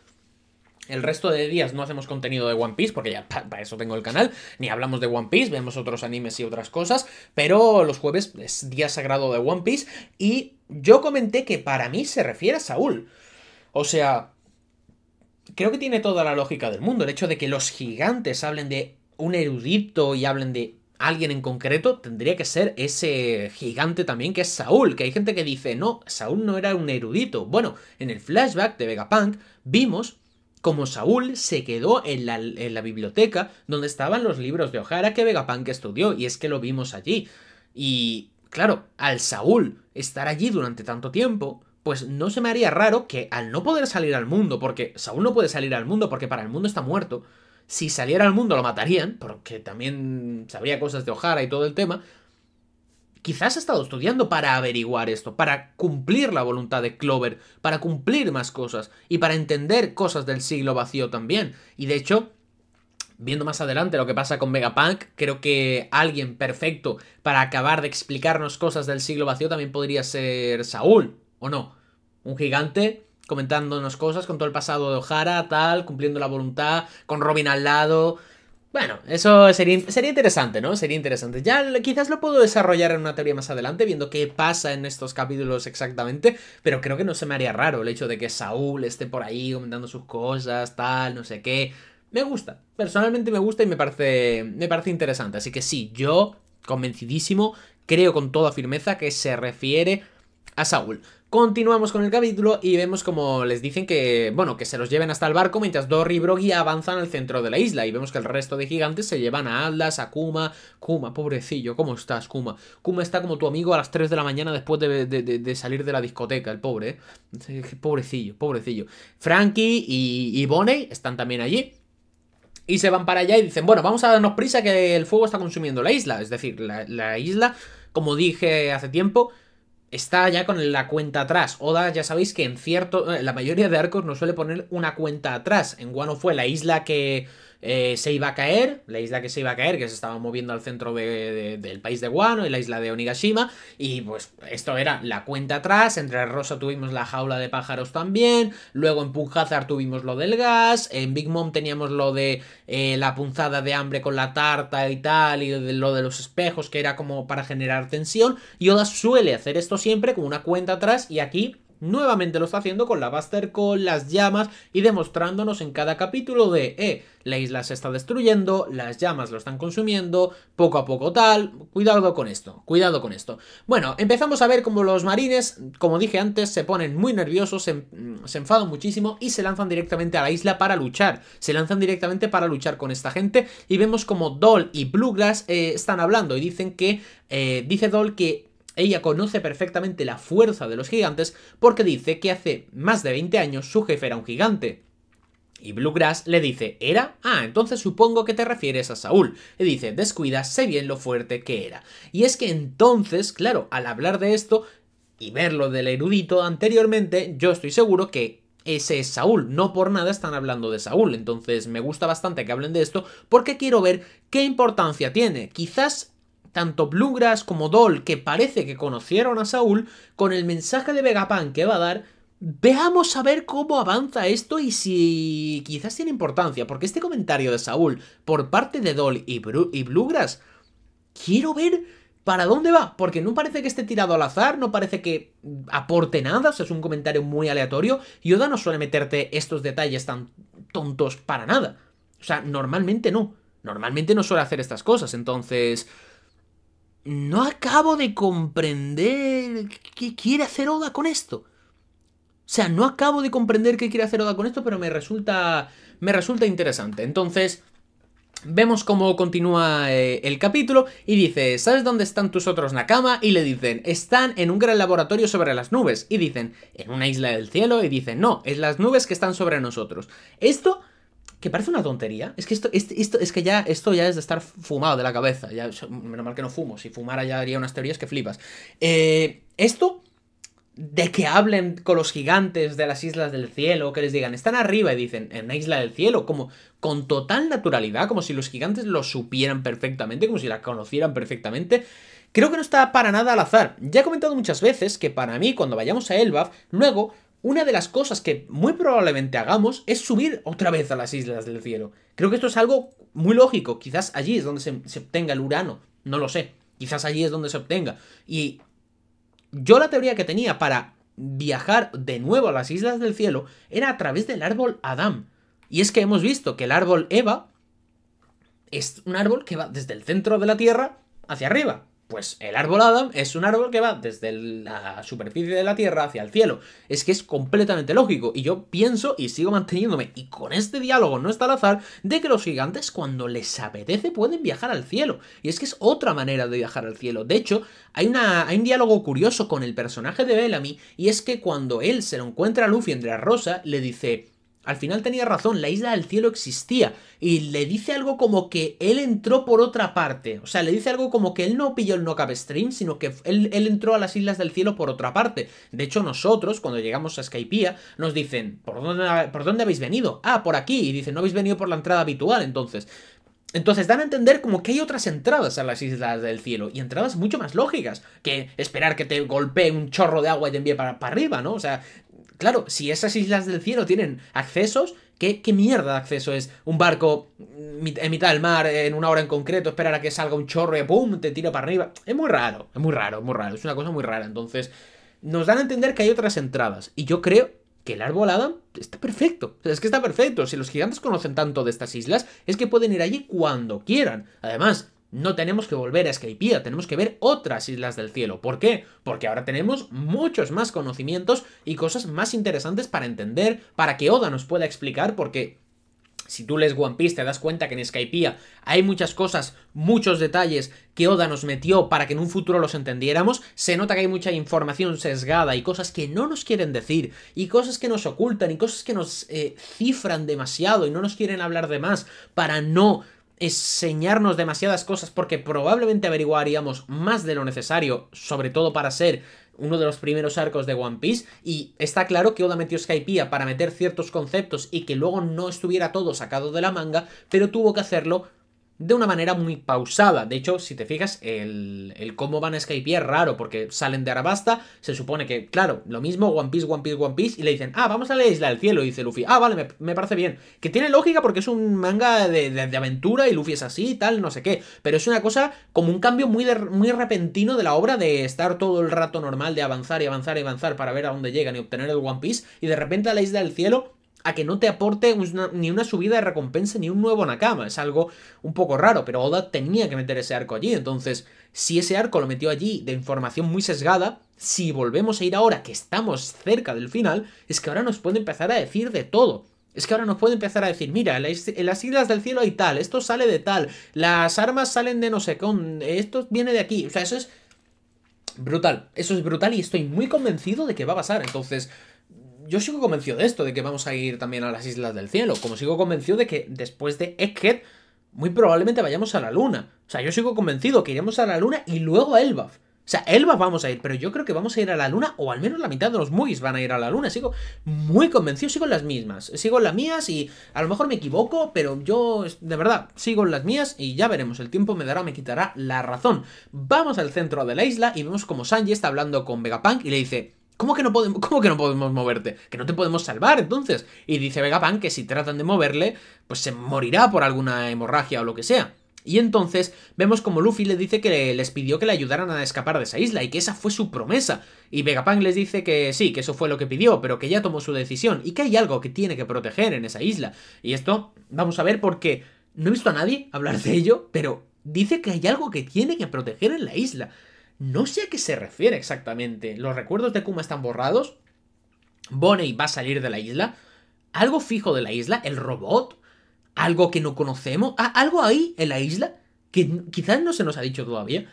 El resto de días no hacemos contenido de One Piece, porque ya para eso tengo el canal, ni hablamos de One Piece, vemos otros animes y otras cosas, pero los jueves es día sagrado de One Piece, y yo comenté que para mí se refiere a Saúl. O sea, creo que tiene toda la lógica del mundo, el hecho de que los gigantes hablen de... un erudito y hablen de alguien en concreto, tendría que ser ese gigante también que es Saúl, que hay gente que dice, no, Saúl no era un erudito. Bueno, en el flashback de Vegapunk vimos como Saúl se quedó en la, en la biblioteca donde estaban los libros de O'Hara que Vegapunk estudió, y es que lo vimos allí. Y claro, al Saúl estar allí durante tanto tiempo, pues no se me haría raro que al no poder salir al mundo, porque Saúl no puede salir al mundo porque para el mundo está muerto, si saliera al mundo lo matarían, porque también sabría cosas de O'Hara y todo el tema. Quizás ha estado estudiando para averiguar esto, para cumplir la voluntad de Clover, para cumplir más cosas y para entender cosas del siglo vacío también. Y de hecho, viendo más adelante lo que pasa con Vegapunk, creo que alguien perfecto para acabar de explicarnos cosas del siglo vacío también podría ser Saúl, ¿o no? Un gigante... comentándonos cosas con todo el pasado de O'Hara, tal, cumpliendo la voluntad, con Robin al lado... Bueno, eso sería, sería interesante, ¿no? Sería interesante. Ya quizás lo puedo desarrollar en una teoría más adelante, viendo qué pasa en estos capítulos exactamente, pero creo que no se me haría raro el hecho de que Saúl esté por ahí comentando sus cosas, tal, no sé qué... Me gusta, personalmente me gusta y me parece, me parece interesante. Así que sí, yo, convencidísimo, creo con toda firmeza que se refiere a Saúl. Continuamos con el capítulo y vemos como les dicen que, bueno, que se los lleven hasta el barco mientras Dory y Broggy avanzan al centro de la isla, y vemos que el resto de gigantes se llevan a Atlas, a Kuma. Kuma, pobrecillo, ¿cómo estás, Kuma? Kuma está como tu amigo a las tres de la mañana después de, de, de, de salir de la discoteca, el pobre, ¿eh? Pobrecillo, pobrecillo. Franky y, y Bonnie están también allí. Y se van para allá y dicen, bueno, vamos a darnos prisa que el fuego está consumiendo la isla. Es decir, la, la isla, como dije hace tiempo... está ya con la cuenta atrás. Oda, ya sabéis que en cierto... en la mayoría de arcos nos suele poner una cuenta atrás. En Wano fue la isla que eh, se iba a caer. La isla que se iba a caer, que se estaba moviendo al centro de, de, del país de Wano, y la isla de Onigashima. Y pues esto era la cuenta atrás. Entre Rosa tuvimos la jaula de pájaros también. Luego en Punjazar tuvimos lo del gas. En Big Mom teníamos lo de eh, la punzada de hambre con la tarta y tal. Y de, lo de los espejos, que era como para generar tensión. Y Oda suele hacer esto siempre con una cuenta atrás, y aquí nuevamente lo está haciendo con la Buster Call, las llamas, y demostrándonos en cada capítulo de, eh, la isla se está destruyendo, las llamas lo están consumiendo, poco a poco tal, cuidado con esto, cuidado con esto. Bueno, empezamos a ver como los marines, como dije antes, se ponen muy nerviosos, se, se enfadan muchísimo y se lanzan directamente a la isla para luchar, se lanzan directamente para luchar con esta gente, y vemos como Doll y Bluegrass eh, están hablando y dicen que, eh, dice Doll que ella conoce perfectamente la fuerza de los gigantes porque dice que hace más de veinte años su jefe era un gigante. Y Bluegrass le dice, ¿era? Ah, entonces supongo que te refieres a Saúl. Y dice, descuida, sé bien lo fuerte que era. Y es que entonces, claro, al hablar de esto... y ver lo del erudito anteriormente, yo estoy seguro que ese es Saúl. No por nada están hablando de Saúl. Entonces me gusta bastante que hablen de esto porque quiero ver qué importancia tiene. Quizás tanto Bluegrass como Doll, que parece que conocieron a Saúl, con el mensaje de Vegapunk que va a dar, veamos a ver cómo avanza esto y si quizás tiene importancia. Porque este comentario de Saúl por parte de Doll y, y Bluegrass, quiero ver para dónde va. Porque no parece que esté tirado al azar, no parece que aporte nada, o sea, es un comentario muy aleatorio. Y Oda no suele meterte estos detalles tan tontos para nada. O sea, normalmente no. Normalmente no suele hacer estas cosas, entonces... no acabo de comprender qué quiere hacer Oda con esto. O sea, no acabo de comprender qué quiere hacer Oda con esto, pero me resulta, me resulta interesante. Entonces, vemos cómo continúa eh, el capítulo y dice, ¿sabes dónde están tus otros Nakama? Y le dicen, están en un gran laboratorio sobre las nubes. Y dicen, ¿en una isla del cielo? Y dicen, no, es las nubes que están sobre nosotros. Esto... que parece una tontería. Es que esto, esto, esto, es que ya, esto ya es de estar fumado de la cabeza. Ya, menos mal que no fumo. Si fumara ya haría unas teorías que flipas. Eh, esto de que hablen con los gigantes de las islas del cielo, que les digan, están arriba y dicen, en una isla del cielo, como con total naturalidad, como si los gigantes lo supieran perfectamente, como si la conocieran perfectamente. Creo que no está para nada al azar. Ya he comentado muchas veces que para mí, cuando vayamos a Elbaf, luego... una de las cosas que muy probablemente hagamos es subir otra vez a las Islas del Cielo. Creo que esto es algo muy lógico. Quizás allí es donde se, se obtenga el Urano. No lo sé. Quizás allí es donde se obtenga. Y yo la teoría que tenía para viajar de nuevo a las Islas del Cielo era a través del árbol Adam. Y es que hemos visto que el árbol Eva es un árbol que va desde el centro de la Tierra hacia arriba. Pues el árbol Adam es un árbol que va desde la superficie de la Tierra hacia el cielo. Es que es completamente lógico. Y yo pienso y sigo manteniéndome, y con este diálogo no está al azar, de que los gigantes cuando les apetece pueden viajar al cielo. Y es que es otra manera de viajar al cielo. De hecho, hay, una, hay un diálogo curioso con el personaje de Bellamy. Y es que cuando él se lo encuentra a Luffy entre la rosa, le dice... al final tenía razón, la isla del cielo existía. Y le dice algo como que él entró por otra parte. O sea, le dice algo como que él no pilló el knock-up stream, sino que él, él entró a las islas del cielo por otra parte. De hecho, nosotros, cuando llegamos a Skypiea, nos dicen, ¿por dónde, por dónde habéis venido? Ah, por aquí. Y dicen, no habéis venido por la entrada habitual, entonces... entonces dan a entender como que hay otras entradas a las islas del cielo. Y entradas mucho más lógicas que esperar que te golpee un chorro de agua y te envíe para, para arriba, ¿no? O sea... claro, si esas islas del cielo tienen accesos, ¿qué, qué mierda de acceso es? Un barco en mitad del mar, en una hora en concreto, esperar a que salga un chorro y ¡pum! Te tira para arriba. Es muy raro, es muy raro, es muy raro. Es una cosa muy rara. Entonces, nos dan a entender que hay otras entradas. Y yo creo que el árbol Adam está perfecto. O sea, es que está perfecto. Si los gigantes conocen tanto de estas islas, es que pueden ir allí cuando quieran. Además... no tenemos que volver a Skypiea, tenemos que ver otras islas del cielo. ¿Por qué? Porque ahora tenemos muchos más conocimientos y cosas más interesantes para entender, para que Oda nos pueda explicar, porque si tú lees One Piece te das cuenta que en Skypiea hay muchas cosas, muchos detalles que Oda nos metió para que en un futuro los entendiéramos. Se nota que hay mucha información sesgada y cosas que no nos quieren decir, y cosas que nos ocultan, y cosas que nos eh, cifran demasiado y no nos quieren hablar de más para no... enseñarnos demasiadas cosas, porque probablemente averiguaríamos más de lo necesario, sobre todo para ser uno de los primeros arcos de One Piece. Y está claro que Oda metió Skypiea para meter ciertos conceptos y que luego no estuviera todo sacado de la manga, pero tuvo que hacerlo de una manera muy pausada. De hecho, si te fijas, el, el cómo van a Skypiea es raro, porque salen de Arabasta, se supone que, claro, lo mismo, One Piece, One Piece, One Piece, y le dicen, ah, vamos a la isla del cielo, y dice Luffy, ah, vale, me, me parece bien, que tiene lógica porque es un manga de, de, de aventura, y Luffy es así, y tal, no sé qué, pero es una cosa como un cambio muy, de, muy repentino de la obra, de estar todo el rato normal, de avanzar y avanzar y avanzar para ver a dónde llegan y obtener el One Piece, y de repente a la isla del cielo... a que no te aporte una, ni una subida de recompensa ni un nuevo Nakama. Es algo un poco raro, pero Oda tenía que meter ese arco allí. Entonces, si ese arco lo metió allí de información muy sesgada, si volvemos a ir ahora que estamos cerca del final, es que ahora nos puede empezar a decir de todo. Es que ahora nos puede empezar a decir, mira, en las, en las islas del cielo hay tal, esto sale de tal, las armas salen de no sé con, esto viene de aquí. O sea, eso es brutal. Eso es brutal y estoy muy convencido de que va a pasar. Entonces... yo sigo convencido de esto, de que vamos a ir también a las Islas del Cielo, como sigo convencido de que después de Egghead muy probablemente vayamos a la Luna. O sea, yo sigo convencido que iremos a la Luna y luego a Elbaf. O sea, Elbaf vamos a ir, pero yo creo que vamos a ir a la luna, o al menos la mitad de los Muis van a ir a la luna. Sigo muy convencido, sigo en las mismas. Sigo en las mías y a lo mejor me equivoco, pero yo, de verdad, sigo en las mías y ya veremos. El tiempo me dará o me quitará la razón. Vamos al centro de la isla y vemos como Sanji está hablando con Vegapunk y le dice... ¿Cómo que, no podemos, ¿Cómo que no podemos moverte? Que no te podemos salvar, entonces. Y dice Vegapunk que si tratan de moverle, pues se morirá por alguna hemorragia o lo que sea. Y entonces vemos como Luffy le dice que les pidió que le ayudaran a escapar de esa isla y que esa fue su promesa. Y Vegapunk les dice que sí, que eso fue lo que pidió, pero que ya tomó su decisión y que hay algo que tiene que proteger en esa isla. Y esto vamos a ver porque no he visto a nadie hablar de ello, pero dice que hay algo que tiene que proteger en la isla. No sé a qué se refiere exactamente. Los recuerdos de Kuma están borrados. Bonnie va a salir de la isla. Algo fijo de la isla. El robot. Algo que no conocemos. Ah, algo ahí en la isla que quizás no se nos ha dicho todavía.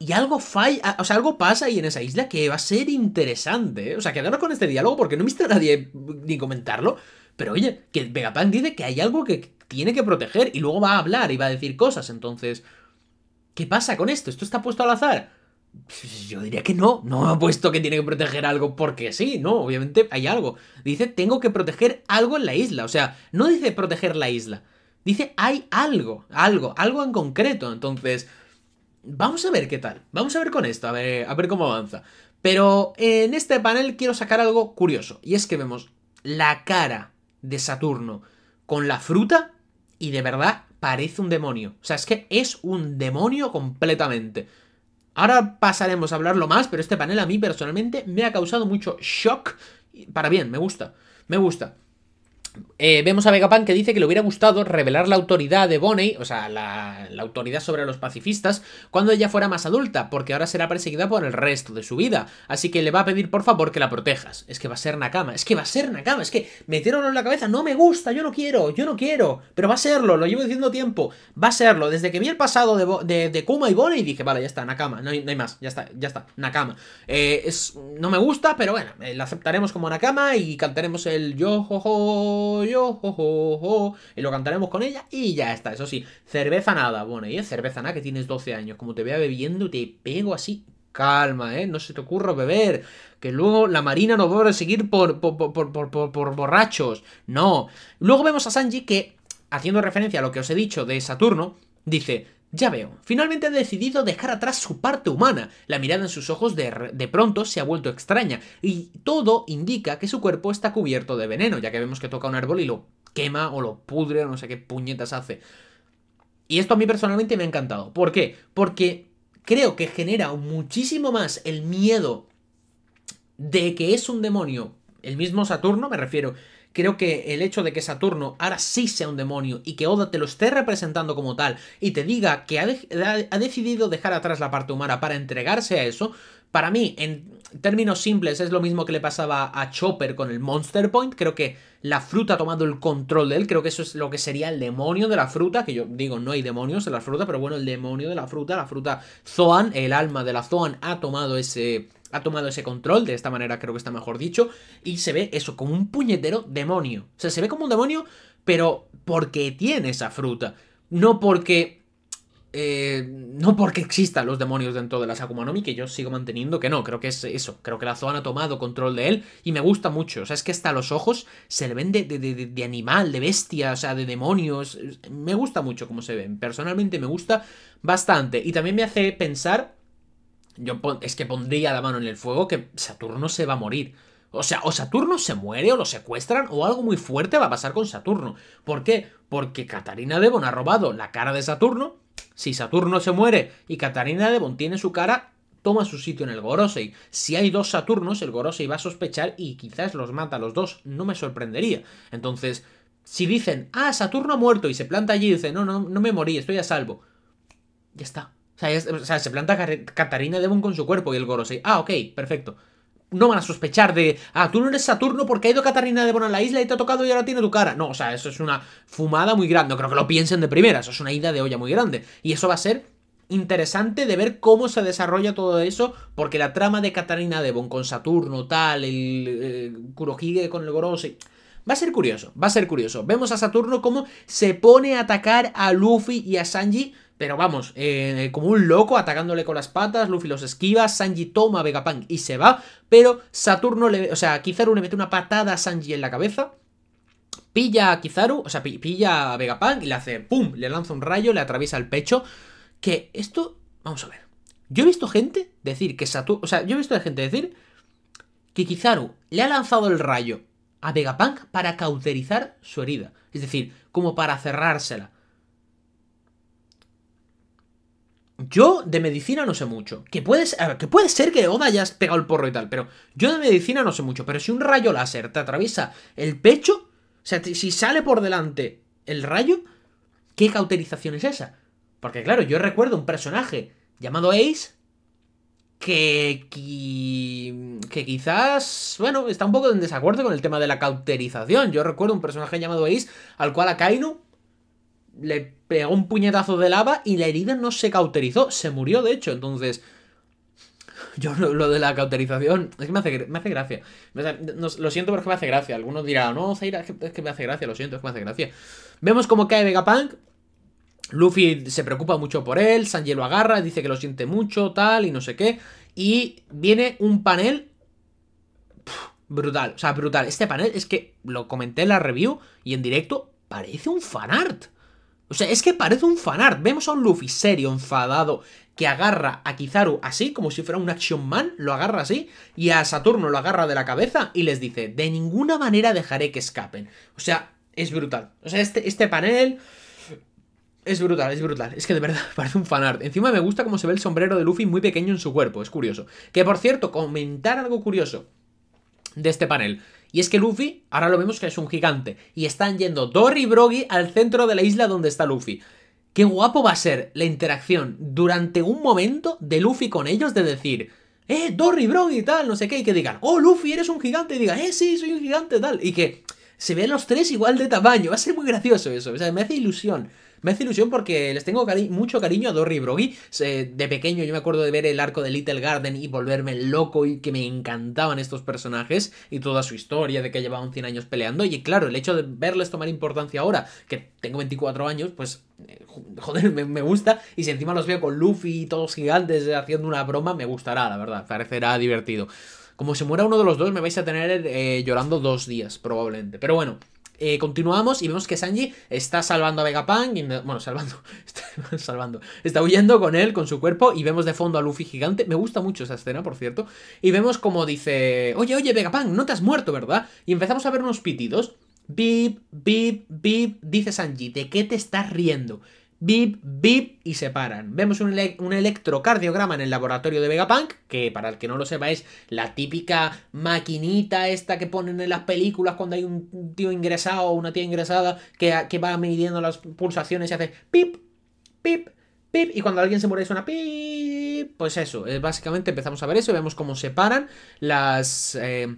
Y algo falla. O sea, algo pasa ahí en esa isla que va a ser interesante. O sea, quedaros con este diálogo porque no he visto a nadie ni comentarlo. Pero oye, que Vegapunk dice que hay algo que tiene que proteger. Y luego va a hablar y va a decir cosas. Entonces, ¿qué pasa con esto? ¿Esto está puesto al azar? Yo diría que no, no ha puesto que tiene que proteger algo porque sí, no, obviamente hay algo. Dice, tengo que proteger algo en la isla, o sea, no dice proteger la isla, dice hay algo, algo, algo en concreto, entonces vamos a ver qué tal, vamos a ver con esto, a ver, a ver cómo avanza. Pero en este panel quiero sacar algo curioso, y es que vemos la cara de Saturno con la fruta y de verdad parece un demonio, o sea, es que es un demonio completamente. Ahora pasaremos a hablarlo más, pero este panel a mí personalmente me ha causado mucho shock. Para bien, me gusta, me gusta. Eh, vemos a Vegapunk que dice que le hubiera gustado revelar la autoridad de Bonnie, o sea, la, la autoridad sobre los pacifistas, cuando ella fuera más adulta, porque ahora será perseguida por el resto de su vida. Así que le va a pedir por favor que la protejas. Es que va a ser Nakama, es que va a ser Nakama, es que metieron en la cabeza, no me gusta, yo no quiero, yo no quiero, pero va a serlo, lo llevo diciendo tiempo, va a serlo. Desde que vi el pasado de, Bo de, de Kuma y Bonnie dije, vale, ya está, Nakama, no hay, no hay más, ya está, ya está, Nakama. Eh, es, no me gusta, pero bueno, eh, la aceptaremos como Nakama y cantaremos el yo ho, ho Yo, ho, ho, ho, y lo cantaremos con ella y ya está. Eso sí, cerveza nada, bueno, y es cerveza nada que tienes doce años, como te vea bebiendo te pego así, calma, eh, no se te ocurra beber, que luego la marina nos va a perseguir por, por, por, por, por, por borrachos, no. Luego vemos a Sanji que, haciendo referencia a lo que os he dicho de Saturno, dice, ya veo, finalmente ha decidido dejar atrás su parte humana, la mirada en sus ojos de, de pronto se ha vuelto extraña y todo indica que su cuerpo está cubierto de veneno, ya que vemos que toca un árbol y lo quema o lo pudre o no sé qué puñetas hace. Y esto a mí personalmente me ha encantado, ¿por qué? Porque creo que genera muchísimo más el miedo de que es un demonio, el mismo Saturno me refiero. Creo que el hecho de que Saturno ahora sí sea un demonio y que Oda te lo esté representando como tal y te diga que ha, de ha decidido dejar atrás la parte humana para entregarse a eso, para mí, en términos simples, es lo mismo que le pasaba a Chopper con el Monster Point. Creo que la fruta ha tomado el control de él, creo que eso es lo que sería el demonio de la fruta, que yo digo, no hay demonios en la fruta, pero bueno, el demonio de la fruta, la fruta Zoan, el alma de la Zoan ha tomado ese... Ha tomado ese control, de esta manera creo que está mejor dicho, y se ve eso, como un puñetero demonio. O sea, se ve como un demonio, pero porque tiene esa fruta. No porque... Eh, no porque existan los demonios dentro de las Akuma no Mi, que yo sigo manteniendo que no. Creo que es eso, creo que la Zoan ha tomado control de él, y me gusta mucho. O sea, es que hasta los ojos se le ven de, de, de, de animal, de bestia, o sea, de demonios. Me gusta mucho cómo se ven. Personalmente me gusta bastante. Y también me hace pensar... Yo es que pondría la mano en el fuego que Saturno se va a morir. O sea, o Saturno se muere, o lo secuestran, o algo muy fuerte va a pasar con Saturno. ¿Por qué? Porque Katarina Devon ha robado la cara de Saturno. Si Saturno se muere y Katarina Devon tiene su cara, toma su sitio en el Gorosei. Si hay dos Saturnos, el Gorosei va a sospechar y quizás los mata a los dos. No me sorprendería. Entonces, si dicen, ah, Saturno ha muerto, y se planta allí y dice, no, no, no me morí, estoy a salvo. Ya está. O sea, es, o sea, se planta Katarina Devon con su cuerpo y el Gorosei. Ah, ok, perfecto. No van a sospechar de... Ah, tú no eres Saturno porque ha ido Katarina Devon a la isla y te ha tocado y ahora tiene tu cara. No, o sea, eso es una fumada muy grande. No creo que lo piensen de primera. Eso es una ida de olla muy grande. Y eso va a ser interesante de ver cómo se desarrolla todo eso. Porque la trama de Katarina Devon con Saturno, tal, el, el Kurohige con el Gorosei... Va a ser curioso, va a ser curioso. Vemos a Saturno cómo se pone a atacar a Luffy y a Sanji... Pero vamos, eh, como un loco, atacándole con las patas, Luffy los esquiva, Sanji toma a Vegapunk y se va, pero Saturno, le, o sea, Kizaru le mete una patada a Sanji en la cabeza, pilla a Kizaru, o sea, pilla a Vegapunk y le hace pum, le lanza un rayo, le atraviesa el pecho, que esto, vamos a ver, yo he visto gente decir que Saturno, o sea, yo he visto gente decir que Kizaru le ha lanzado el rayo a Vegapunk para cauterizar su herida, es decir, como para cerrársela. Yo de medicina no sé mucho, que puede, ser, que puede ser que Oda hayas pegado el porro y tal, pero yo de medicina no sé mucho, pero si un rayo láser te atraviesa el pecho, o sea, si sale por delante el rayo, ¿qué cauterización es esa? Porque claro, yo recuerdo un personaje llamado Ace, que, que, que quizás, bueno, está un poco en desacuerdo con el tema de la cauterización. Yo recuerdo un personaje llamado Ace, al cual Akainu le pegó un puñetazo de lava y la herida no se cauterizó, se murió de hecho. Entonces, yo lo, lo de la cauterización, es que me hace, me hace gracia. Me hace, no, lo siento, pero es que me hace gracia. Algunos dirán, no, Zaira, es que, es que me hace gracia, lo siento, es que me hace gracia. Vemos cómo cae Vegapunk, Luffy se preocupa mucho por él, Sanji lo agarra, dice que lo siente mucho, tal, y no sé qué. Y viene un panel pff, brutal, o sea, brutal. Este panel es que lo comenté en la review y en directo, parece un fanart. O sea, es que parece un fanart. Vemos a un Luffy serio, enfadado, que agarra a Kizaru así, como si fuera un Action Man, lo agarra así, y a Saturno lo agarra de la cabeza y les dice, de ninguna manera dejaré que escapen. O sea, es brutal. O sea, este, este panel es brutal, es brutal. Es que de verdad parece un fanart. Encima me gusta cómo se ve el sombrero de Luffy muy pequeño en su cuerpo. Es curioso. Que, por cierto, comentar algo curioso de este panel. Y es que Luffy, ahora lo vemos que es un gigante. Y están yendo Dory y Broggy al centro de la isla donde está Luffy. Qué guapo va a ser la interacción durante un momento de Luffy con ellos de decir, eh, Dory, Broggy y tal, no sé qué. Y que digan, oh, Luffy, eres un gigante. Y digan, eh, sí, soy un gigante tal. Y que se vean los tres igual de tamaño. Va a ser muy gracioso eso. O sea, me hace ilusión. Me hace ilusión porque les tengo cari mucho cariño a Dory y Broggy. Eh, de pequeño yo me acuerdo de ver el arco de Little Garden y volverme loco y que me encantaban estos personajes y toda su historia de que llevaban cien años peleando. Y claro, el hecho de verles tomar importancia ahora, que tengo veinticuatro años, pues eh, joder, me, me gusta. Y si encima los veo con Luffy y todos gigantes haciendo una broma, me gustará, la verdad. Parecerá divertido. Como se muera uno de los dos, me vais a tener eh, llorando dos días, probablemente. Pero bueno. Eh, continuamos y vemos que Sanji está salvando a Vegapunk, y, bueno, salvando, está, salvando, está huyendo con él, con su cuerpo, y vemos de fondo a Luffy gigante, me gusta mucho esa escena, por cierto, y vemos como dice, oye, oye, Vegapunk, no te has muerto, ¿verdad? Y empezamos a ver unos pitidos, bip, bip, bip, dice Sanji, ¿de qué te estás riendo? Bip, bip, y se paran. Vemos un, ele un electrocardiograma en el laboratorio de Vegapunk, que para el que no lo sepa es la típica maquinita esta que ponen en las películas cuando hay un tío ingresado o una tía ingresada que, que va midiendo las pulsaciones y hace pip, pip, pip, y cuando alguien se muere suena pip, pues eso, básicamente empezamos a ver eso, vemos cómo se paran las eh,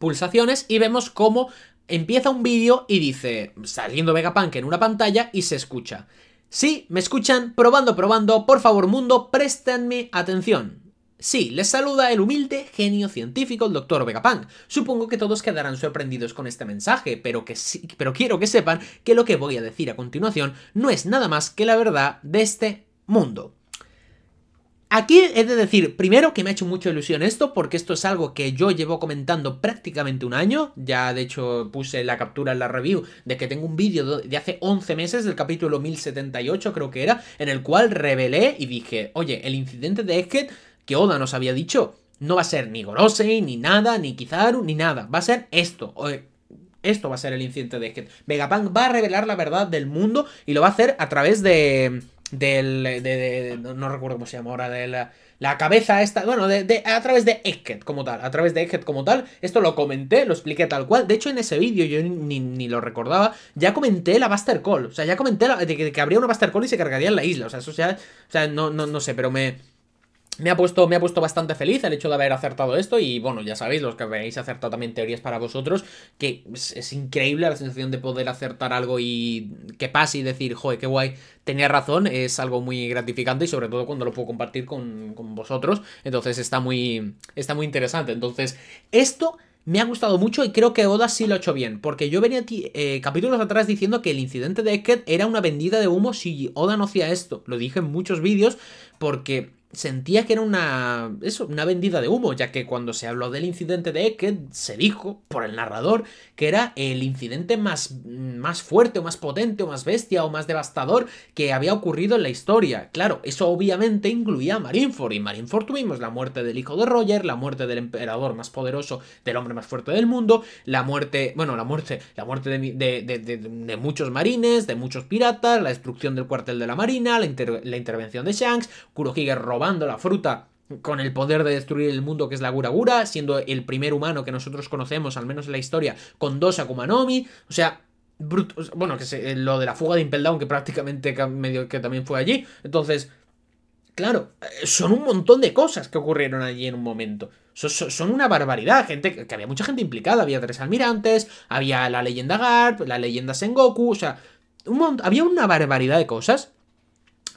pulsaciones y vemos cómo empieza un vídeo y dice, saliendo Vegapunk en una pantalla y se escucha. Sí, me escuchan, probando, probando, por favor mundo, préstenme atención. Sí, les saluda el humilde genio científico, el doctor Vegapunk. Supongo que todos quedarán sorprendidos con este mensaje, pero, que sí, pero quiero que sepan que lo que voy a decir a continuación no es nada más que la verdad de este mundo. Aquí he de decir, primero, que me ha hecho mucha ilusión esto, porque esto es algo que yo llevo comentando prácticamente un año. Ya, de hecho, puse la captura en la review de que tengo un vídeo de hace once meses, del capítulo mil setenta y ocho, creo que era, en el cual revelé y dije, oye, el incidente de Egghead que Oda nos había dicho, no va a ser ni Gorosei, ni nada, ni Kizaru, ni nada. Va a ser esto. Esto va a ser el incidente de Egghead. Vegapunk va a revelar la verdad del mundo y lo va a hacer a través de... Del, de, de, de, no recuerdo cómo se llama ahora, de la, la cabeza esta, bueno, de, de, a través de Egghead como tal, a través de Egghead como tal, esto lo comenté, lo expliqué tal cual, de hecho en ese vídeo yo ni, ni lo recordaba, ya comenté la Buster Call, o sea, ya comenté la, de que, que habría una Buster Call y se cargaría en la isla, o sea, eso ya, o sea, no, no, no sé, pero me... Me ha, puesto, me ha puesto bastante feliz el hecho de haber acertado esto y bueno, ya sabéis, los que habéis acertado también teorías para vosotros, que es, es increíble la sensación de poder acertar algo y que pase y decir, joder, qué guay, tenía razón, es algo muy gratificante y sobre todo cuando lo puedo compartir con, con vosotros, entonces está muy, está muy interesante. Entonces, esto me ha gustado mucho y creo que Oda sí lo ha hecho bien, porque yo venía eh, capítulos atrás diciendo que el incidente de Egghead era una vendida de humo si Oda no hacía esto. Lo dije en muchos vídeos porque sentía que era una, eso, una vendida de humo, ya que cuando se habló del incidente de Egghead se dijo por el narrador que era el incidente más, más fuerte o más potente o más bestia o más devastador que había ocurrido en la historia. Claro, eso obviamente incluía a Marineford, y en Marineford tuvimos la muerte del hijo de Roger, la muerte del emperador más poderoso, del hombre más fuerte del mundo, la muerte, bueno, la muerte, la muerte de, de, de, de, de muchos marines, de muchos piratas, la destrucción del cuartel de la marina, la, inter, la intervención de Shanks, Kurohige robó la fruta con el poder de destruir el mundo que es la Gura Gura, siendo el primer humano que nosotros conocemos, al menos en la historia, con dos Akuma no Mi, o sea, bruto, bueno, que se, lo de la fuga de Impel Down, que prácticamente medio que también fue allí, entonces, claro, son un montón de cosas que ocurrieron allí en un momento, son, son una barbaridad, gente, que había mucha gente implicada, había tres almirantes, había la leyenda Garp, la leyenda Sengoku, o sea, un había una barbaridad de cosas.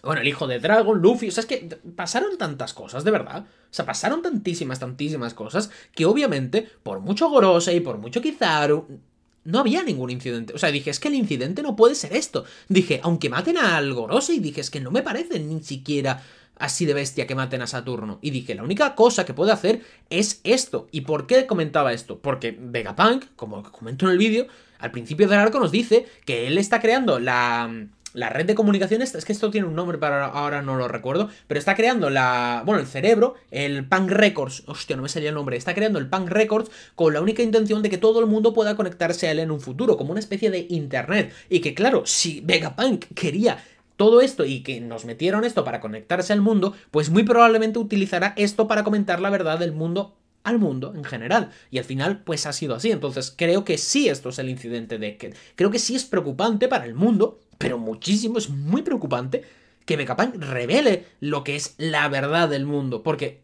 Bueno, el hijo de Dragon, Luffy, o sea, es que pasaron tantas cosas, de verdad. O sea, pasaron tantísimas, tantísimas cosas que obviamente, por mucho Gorosei y por mucho Kizaru, no había ningún incidente. O sea, dije, es que el incidente no puede ser esto. Dije, aunque maten al Gorosei, dije, es que no me parece ni siquiera así de bestia que maten a Saturno. Y dije, la única cosa que puedo hacer es esto. ¿Y por qué comentaba esto? Porque Vegapunk, como comento en el vídeo, al principio del arco nos dice que él está creando la... la red de comunicaciones, es que esto tiene un nombre, para ahora no lo recuerdo, pero está creando la... bueno, el cerebro, el Punk Records, hostia, no me salía el nombre, está creando el Punk Records con la única intención de que todo el mundo pueda conectarse a él en un futuro, como una especie de internet, y que claro, si Vegapunk quería todo esto y que nos metieron esto para conectarse al mundo, pues muy probablemente utilizará esto para comentar la verdad del mundo al mundo en general, y al final pues ha sido así. Entonces creo que sí, esto es el incidente de Egghead, creo que sí es preocupante para el mundo, pero muchísimo, es muy preocupante que Vegapunk revele lo que es la verdad del mundo, porque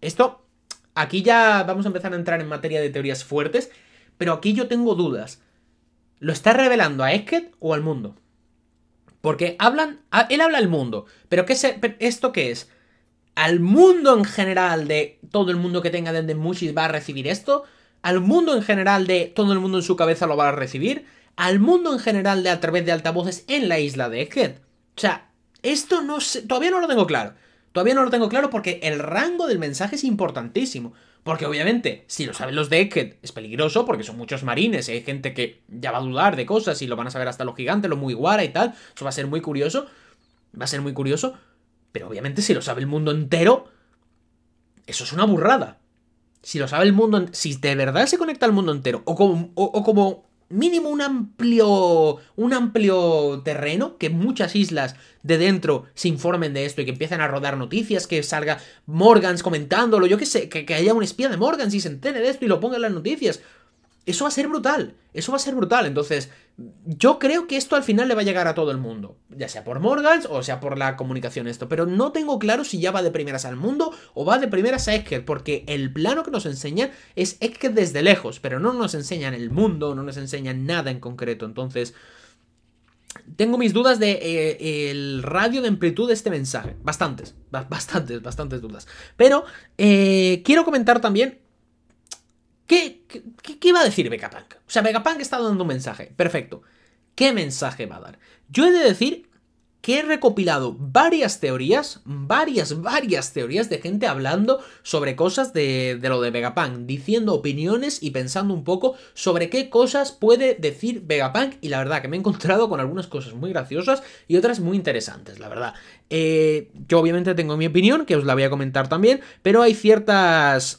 esto, aquí ya vamos a empezar a entrar en materia de teorías fuertes, pero aquí yo tengo dudas. ¿Lo está revelando a Egghead o al mundo? Porque hablan, él habla al mundo, pero ¿qué se, ¿esto qué es? ¿Al mundo en general de todo el mundo que tenga dendemushis va a recibir esto? ¿Al mundo en general de todo el mundo en su cabeza lo va a recibir? Al mundo en general de a través de altavoces en la isla de Egghead? O sea, esto no sé, todavía no lo tengo claro. Todavía no lo tengo claro porque el rango del mensaje es importantísimo. Porque obviamente, si lo saben los de Egghead, es peligroso porque son muchos marines y hay gente que ya va a dudar de cosas y lo van a saber hasta los gigantes, los Mugiwara y tal. Eso va a ser muy curioso. Va a ser muy curioso. Pero obviamente si lo sabe el mundo entero, eso es una burrada. Si lo sabe el mundo, si de verdad se conecta al mundo entero, o como... O, o como mínimo un amplio, un amplio terreno, que muchas islas de dentro se informen de esto y que empiecen a rodar noticias, que salga Morgans comentándolo, yo qué sé, que, que haya un espía de Morgans y se entere de esto y lo ponga en las noticias. Eso va a ser brutal, eso va a ser brutal. Entonces, yo creo que esto al final le va a llegar a todo el mundo, ya sea por Morgans o sea por la comunicación esto, pero no tengo claro si ya va de primeras al mundo o va de primeras a Egghead, porque el plano que nos enseñan es Egghead desde lejos, pero no nos enseñan el mundo, no nos enseñan nada en concreto. Entonces, tengo mis dudas de eh, el radio de amplitud de este mensaje, bastantes, bastantes, bastantes dudas. Pero eh, quiero comentar también ¿Qué, qué, ¿Qué va a decir Vegapunk? O sea, Vegapunk está dando un mensaje, perfecto. ¿Qué mensaje va a dar? Yo he de decir que he recopilado varias teorías, varias, varias teorías de gente hablando sobre cosas de, de lo de Vegapunk, diciendo opiniones y pensando un poco sobre qué cosas puede decir Vegapunk, y la verdad que me he encontrado con algunas cosas muy graciosas y otras muy interesantes, la verdad. Eh, yo obviamente tengo mi opinión, que os la voy a comentar también, pero hay ciertas...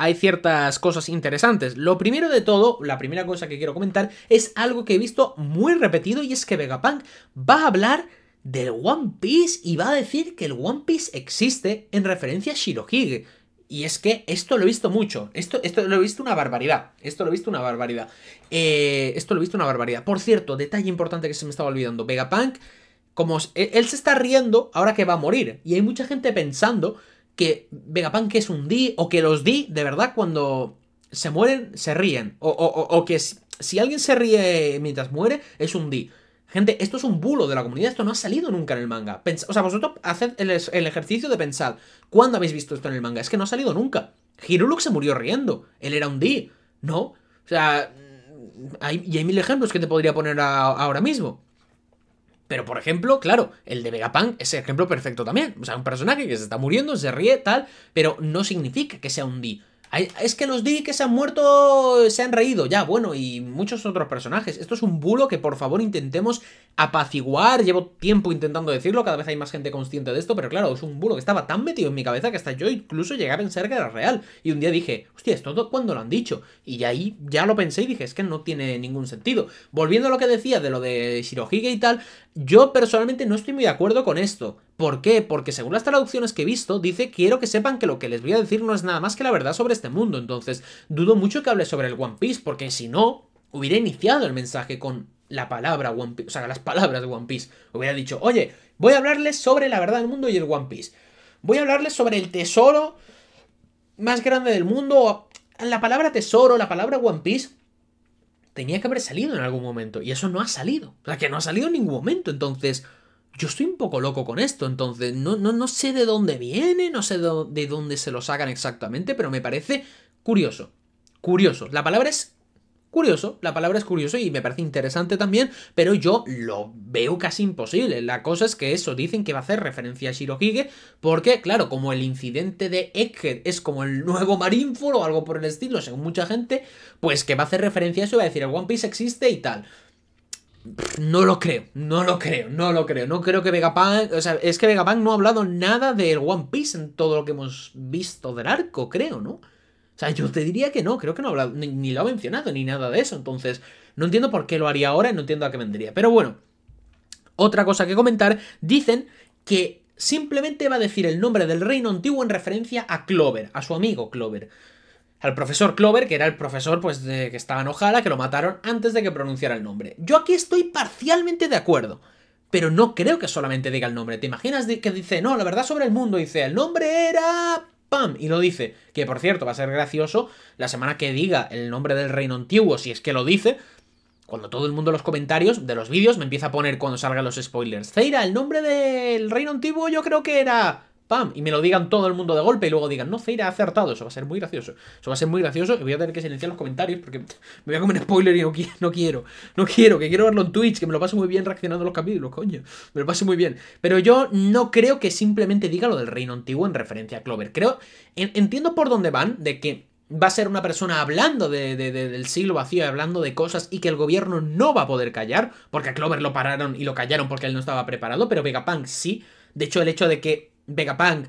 hay ciertas cosas interesantes. Lo primero de todo, la primera cosa que quiero comentar, es algo que he visto muy repetido, y es que Vegapunk va a hablar del One Piece y va a decir que el One Piece existe en referencia a Shirohige. Y es que esto lo he visto mucho. Esto, esto lo he visto una barbaridad. Esto lo he visto una barbaridad. Eh, esto lo he visto una barbaridad. Por cierto, detalle importante que se me estaba olvidando. Vegapunk, como él se está riendo ahora que va a morir, y hay mucha gente pensando que Vegapunk es un D, o que los D, de verdad, cuando se mueren, se ríen. O, o, o que si, si alguien se ríe mientras muere, es un D. Gente, esto es un bulo de la comunidad, esto no ha salido nunca en el manga. Pens o sea, vosotros haced el, el ejercicio de pensar, ¿cuándo habéis visto esto en el manga? Es que no ha salido nunca. Hiruluk se murió riendo. Él era un D, ¿no? O sea, hay, y hay mil ejemplos que te podría poner a, ahora mismo. Pero, por ejemplo, claro, el de Vegapunk es el ejemplo perfecto también. O sea, un personaje que se está muriendo, se ríe, tal, pero no significa que sea un D. Es que los D que se han muerto se han reído, ya, bueno, y muchos otros personajes. Esto es un bulo que, por favor, intentemos apaciguar. Llevo tiempo intentando decirlo, cada vez hay más gente consciente de esto, pero claro, es un bulo que estaba tan metido en mi cabeza que hasta yo incluso llegué a pensar que era real. Y un día dije, hostia, ¿esto cuándo lo han dicho? Y ahí ya lo pensé y dije, es que no tiene ningún sentido. Volviendo a lo que decía de lo de Shirohige y tal, yo personalmente no estoy muy de acuerdo con esto. ¿Por qué? Porque según las traducciones que he visto, dice, quiero que sepan que lo que les voy a decir no es nada más que la verdad sobre este mundo. Entonces, dudo mucho que hable sobre el One Piece, porque si no, hubiera iniciado el mensaje con la palabra One Piece, o sea, las palabras de One Piece. Hubiera dicho, oye, voy a hablarles sobre la verdad del mundo y el One Piece. Voy a hablarles sobre el tesoro más grande del mundo. La palabra tesoro, la palabra One Piece, tenía que haber salido en algún momento. Y eso no ha salido. O sea, que no ha salido en ningún momento. Entonces, yo estoy un poco loco con esto, entonces no, no, no sé de dónde viene, no sé de dónde se lo sacan exactamente, pero me parece curioso. Curioso. La palabra es curioso, la palabra es curioso y me parece interesante también, pero yo lo veo casi imposible. La cosa es que eso, dicen que va a hacer referencia a Shirohige, porque claro, como el incidente de Egghead es como el nuevo Marineford o algo por el estilo, según mucha gente, pues que va a hacer referencia a eso y va a decir el One Piece existe y tal. No lo creo, no lo creo, no lo creo. No creo que Vegapunk... O sea, es que Vegapunk no ha hablado nada del One Piece en todo lo que hemos visto del arco, creo, ¿no? O sea, yo te diría que no, creo que no ha hablado, ni, ni lo ha mencionado, ni nada de eso. Entonces, no entiendo por qué lo haría ahora y no entiendo a qué vendría. Pero bueno, otra cosa que comentar. Dicen que simplemente va a decir el nombre del Reino Antiguo en referencia a Clover, a su amigo Clover. Al profesor Clover, que era el profesor pues de, que estaba en O'Hara, que lo mataron antes de que pronunciara el nombre. Yo aquí estoy parcialmente de acuerdo, pero no creo que solamente diga el nombre. ¿Te imaginas que dice, no, la verdad sobre el mundo? Dice, el nombre era... ¡Pam! Y lo dice. Que, por cierto, va a ser gracioso la semana que diga el nombre del Reino Antiguo, si es que lo dice, cuando todo el mundo en los comentarios de los vídeos me empieza a poner cuando salgan los spoilers. Zeira, el nombre del Reino Antiguo yo creo que era... ¡Pam! Y me lo digan todo el mundo de golpe y luego digan, no, Zeira ha acertado. Eso va a ser muy gracioso. Eso va a ser muy gracioso y voy a tener que silenciar los comentarios porque me voy a comer spoiler y no quiero, no quiero, no quiero, que quiero verlo en Twitch, que me lo paso muy bien reaccionando a los capítulos, coño. Me lo paso muy bien. Pero yo no creo que simplemente diga lo del Reino Antiguo en referencia a Clover. Creo, en, entiendo por dónde van, de que va a ser una persona hablando de, de, de, del siglo vacío, hablando de cosas y que el gobierno no va a poder callar, porque a Clover lo pararon y lo callaron porque él no estaba preparado, pero Vegapunk sí. De hecho, el hecho de que Vegapunk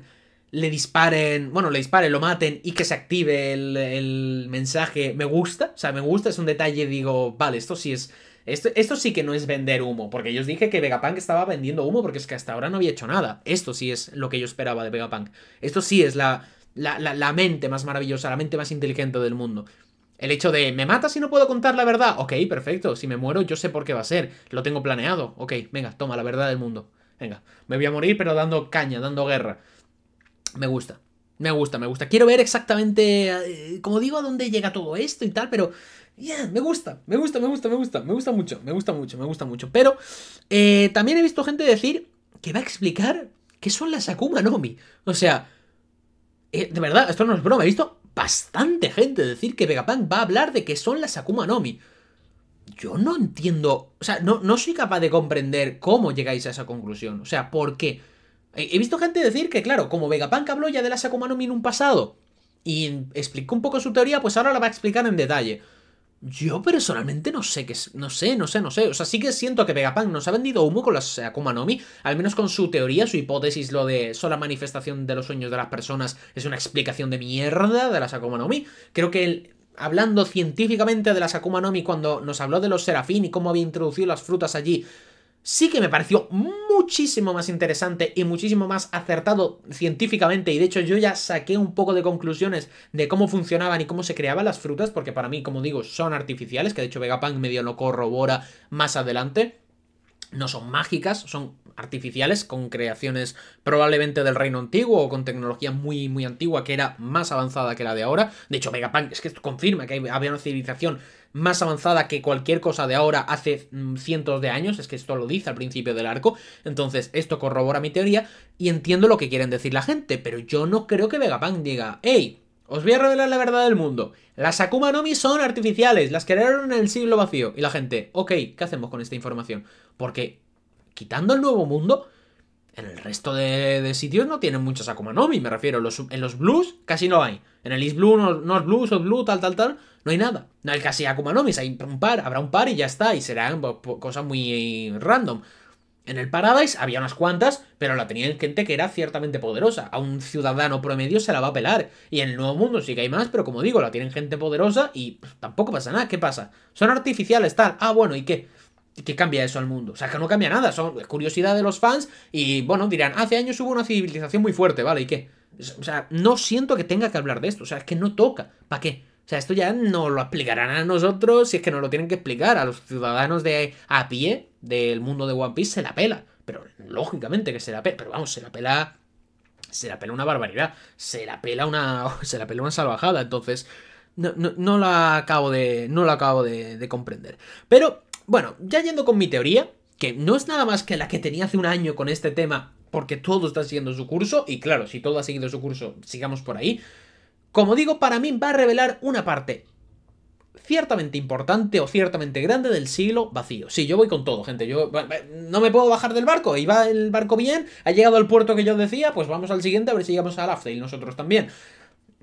le disparen, bueno, le disparen, lo maten y que se active el, el mensaje, me gusta, o sea, me gusta, es un detalle, digo, vale, esto sí es, esto, esto sí que no es vender humo, porque yo os dije que Vegapunk estaba vendiendo humo porque es que hasta ahora no había hecho nada, esto sí es lo que yo esperaba de Vegapunk, esto sí es la, la, la, la mente más maravillosa, la mente más inteligente del mundo. El hecho de, ¿me matas si no puedo contar la verdad? Ok, perfecto, si me muero yo sé por qué va a ser, lo tengo planeado, ok, venga, toma, la verdad del mundo. Venga, me voy a morir, pero dando caña, dando guerra. Me gusta, me gusta, me gusta. Quiero ver exactamente, como digo, a dónde llega todo esto y tal, pero... Yeah, me gusta, me gusta, me gusta, me gusta, me gusta mucho, me gusta mucho, me gusta mucho. Pero eh, también he visto gente decir que va a explicar qué son las Akuma no Mi. O sea, eh, de verdad, esto no es broma, he visto bastante gente decir que Vegapunk va a hablar de qué son las Akuma no Mi. Yo no entiendo, o sea, no, no soy capaz de comprender cómo llegáis a esa conclusión. O sea, ¿por qué? He visto gente decir que, claro, como Vegapunk habló ya de las Akuma no Mi en un pasado y explicó un poco su teoría, pues ahora la va a explicar en detalle. Yo personalmente no sé, que, no sé, no sé, no sé. O sea, sí que siento que Vegapunk nos ha vendido humo con las Akuma no Mi, al menos con su teoría, su hipótesis, lo de sola manifestación de los sueños de las personas es una explicación de mierda de las Akuma no Mi. Creo que el... hablando científicamente de las Akuma no Mi cuando nos habló de los serafín y cómo había introducido las frutas allí, sí que me pareció muchísimo más interesante y muchísimo más acertado científicamente, y de hecho yo ya saqué un poco de conclusiones de cómo funcionaban y cómo se creaban las frutas, porque para mí, como digo, son artificiales, que de hecho Vegapunk medio lo corrobora más adelante. No son mágicas, son artificiales, con creaciones probablemente del Reino Antiguo o con tecnología muy, muy antigua que era más avanzada que la de ahora. De hecho, Vegapunk es que esto confirma que había una civilización más avanzada que cualquier cosa de ahora hace cientos de años. Es que esto lo dice al principio del arco. Entonces, esto corrobora mi teoría y entiendo lo que quieren decir la gente, pero yo no creo que Vegapunk diga, hey, Os voy a revelar la verdad del mundo. Las Akuma no Mi son artificiales, las crearon en el siglo vacío. Y la gente, ok, ¿qué hacemos con esta información? Porque, quitando el nuevo mundo, en el resto de, de sitios no tienen muchas Akuma no Mi. Me refiero, los, en los blues casi no hay. En el East Blue, no, no es Blue, South Blue, tal, tal, tal, no hay nada. No hay casi Akuma no Mis, hay un par, habrá un par y ya está. Y serán cosas muy random. En el Paradise había unas cuantas, pero la tenía gente que era ciertamente poderosa. A un ciudadano promedio se la va a pelar. Y en el Nuevo Mundo sí que hay más, pero como digo, la tienen gente poderosa y pues, tampoco pasa nada. ¿Qué pasa? Son artificiales, tal. Ah, bueno, ¿y qué? ¿Qué cambia eso al mundo? O sea, que no cambia nada. Son curiosidad de los fans y, bueno, dirán, hace años hubo una civilización muy fuerte, ¿vale? ¿Y qué? O sea, no siento que tenga que hablar de esto. O sea, es que no toca. ¿Para qué? O sea, esto ya no lo explicarán a nosotros si es que no lo tienen que explicar. A los ciudadanos de a pie del mundo de One Piece se la pela. Pero lógicamente que se la pela. Pero vamos, se la pela... Se la pela una barbaridad. Se la pela una... Se la pela una salvajada. Entonces, no, no, no la acabo de... No la acabo de, de comprender. Pero, bueno, ya yendo con mi teoría, que no es nada más que la que tenía hace un año con este tema, porque todo está siguiendo su curso. Y claro, si todo ha seguido su curso, sigamos por ahí. Como digo, para mí va a revelar una parte ciertamente importante o ciertamente grande del siglo vacío. Sí, yo voy con todo, gente. Yo no me puedo bajar del barco. Y va el barco bien, ha llegado al puerto que yo decía, pues vamos al siguiente a ver si llegamos a Laugh Tale nosotros también.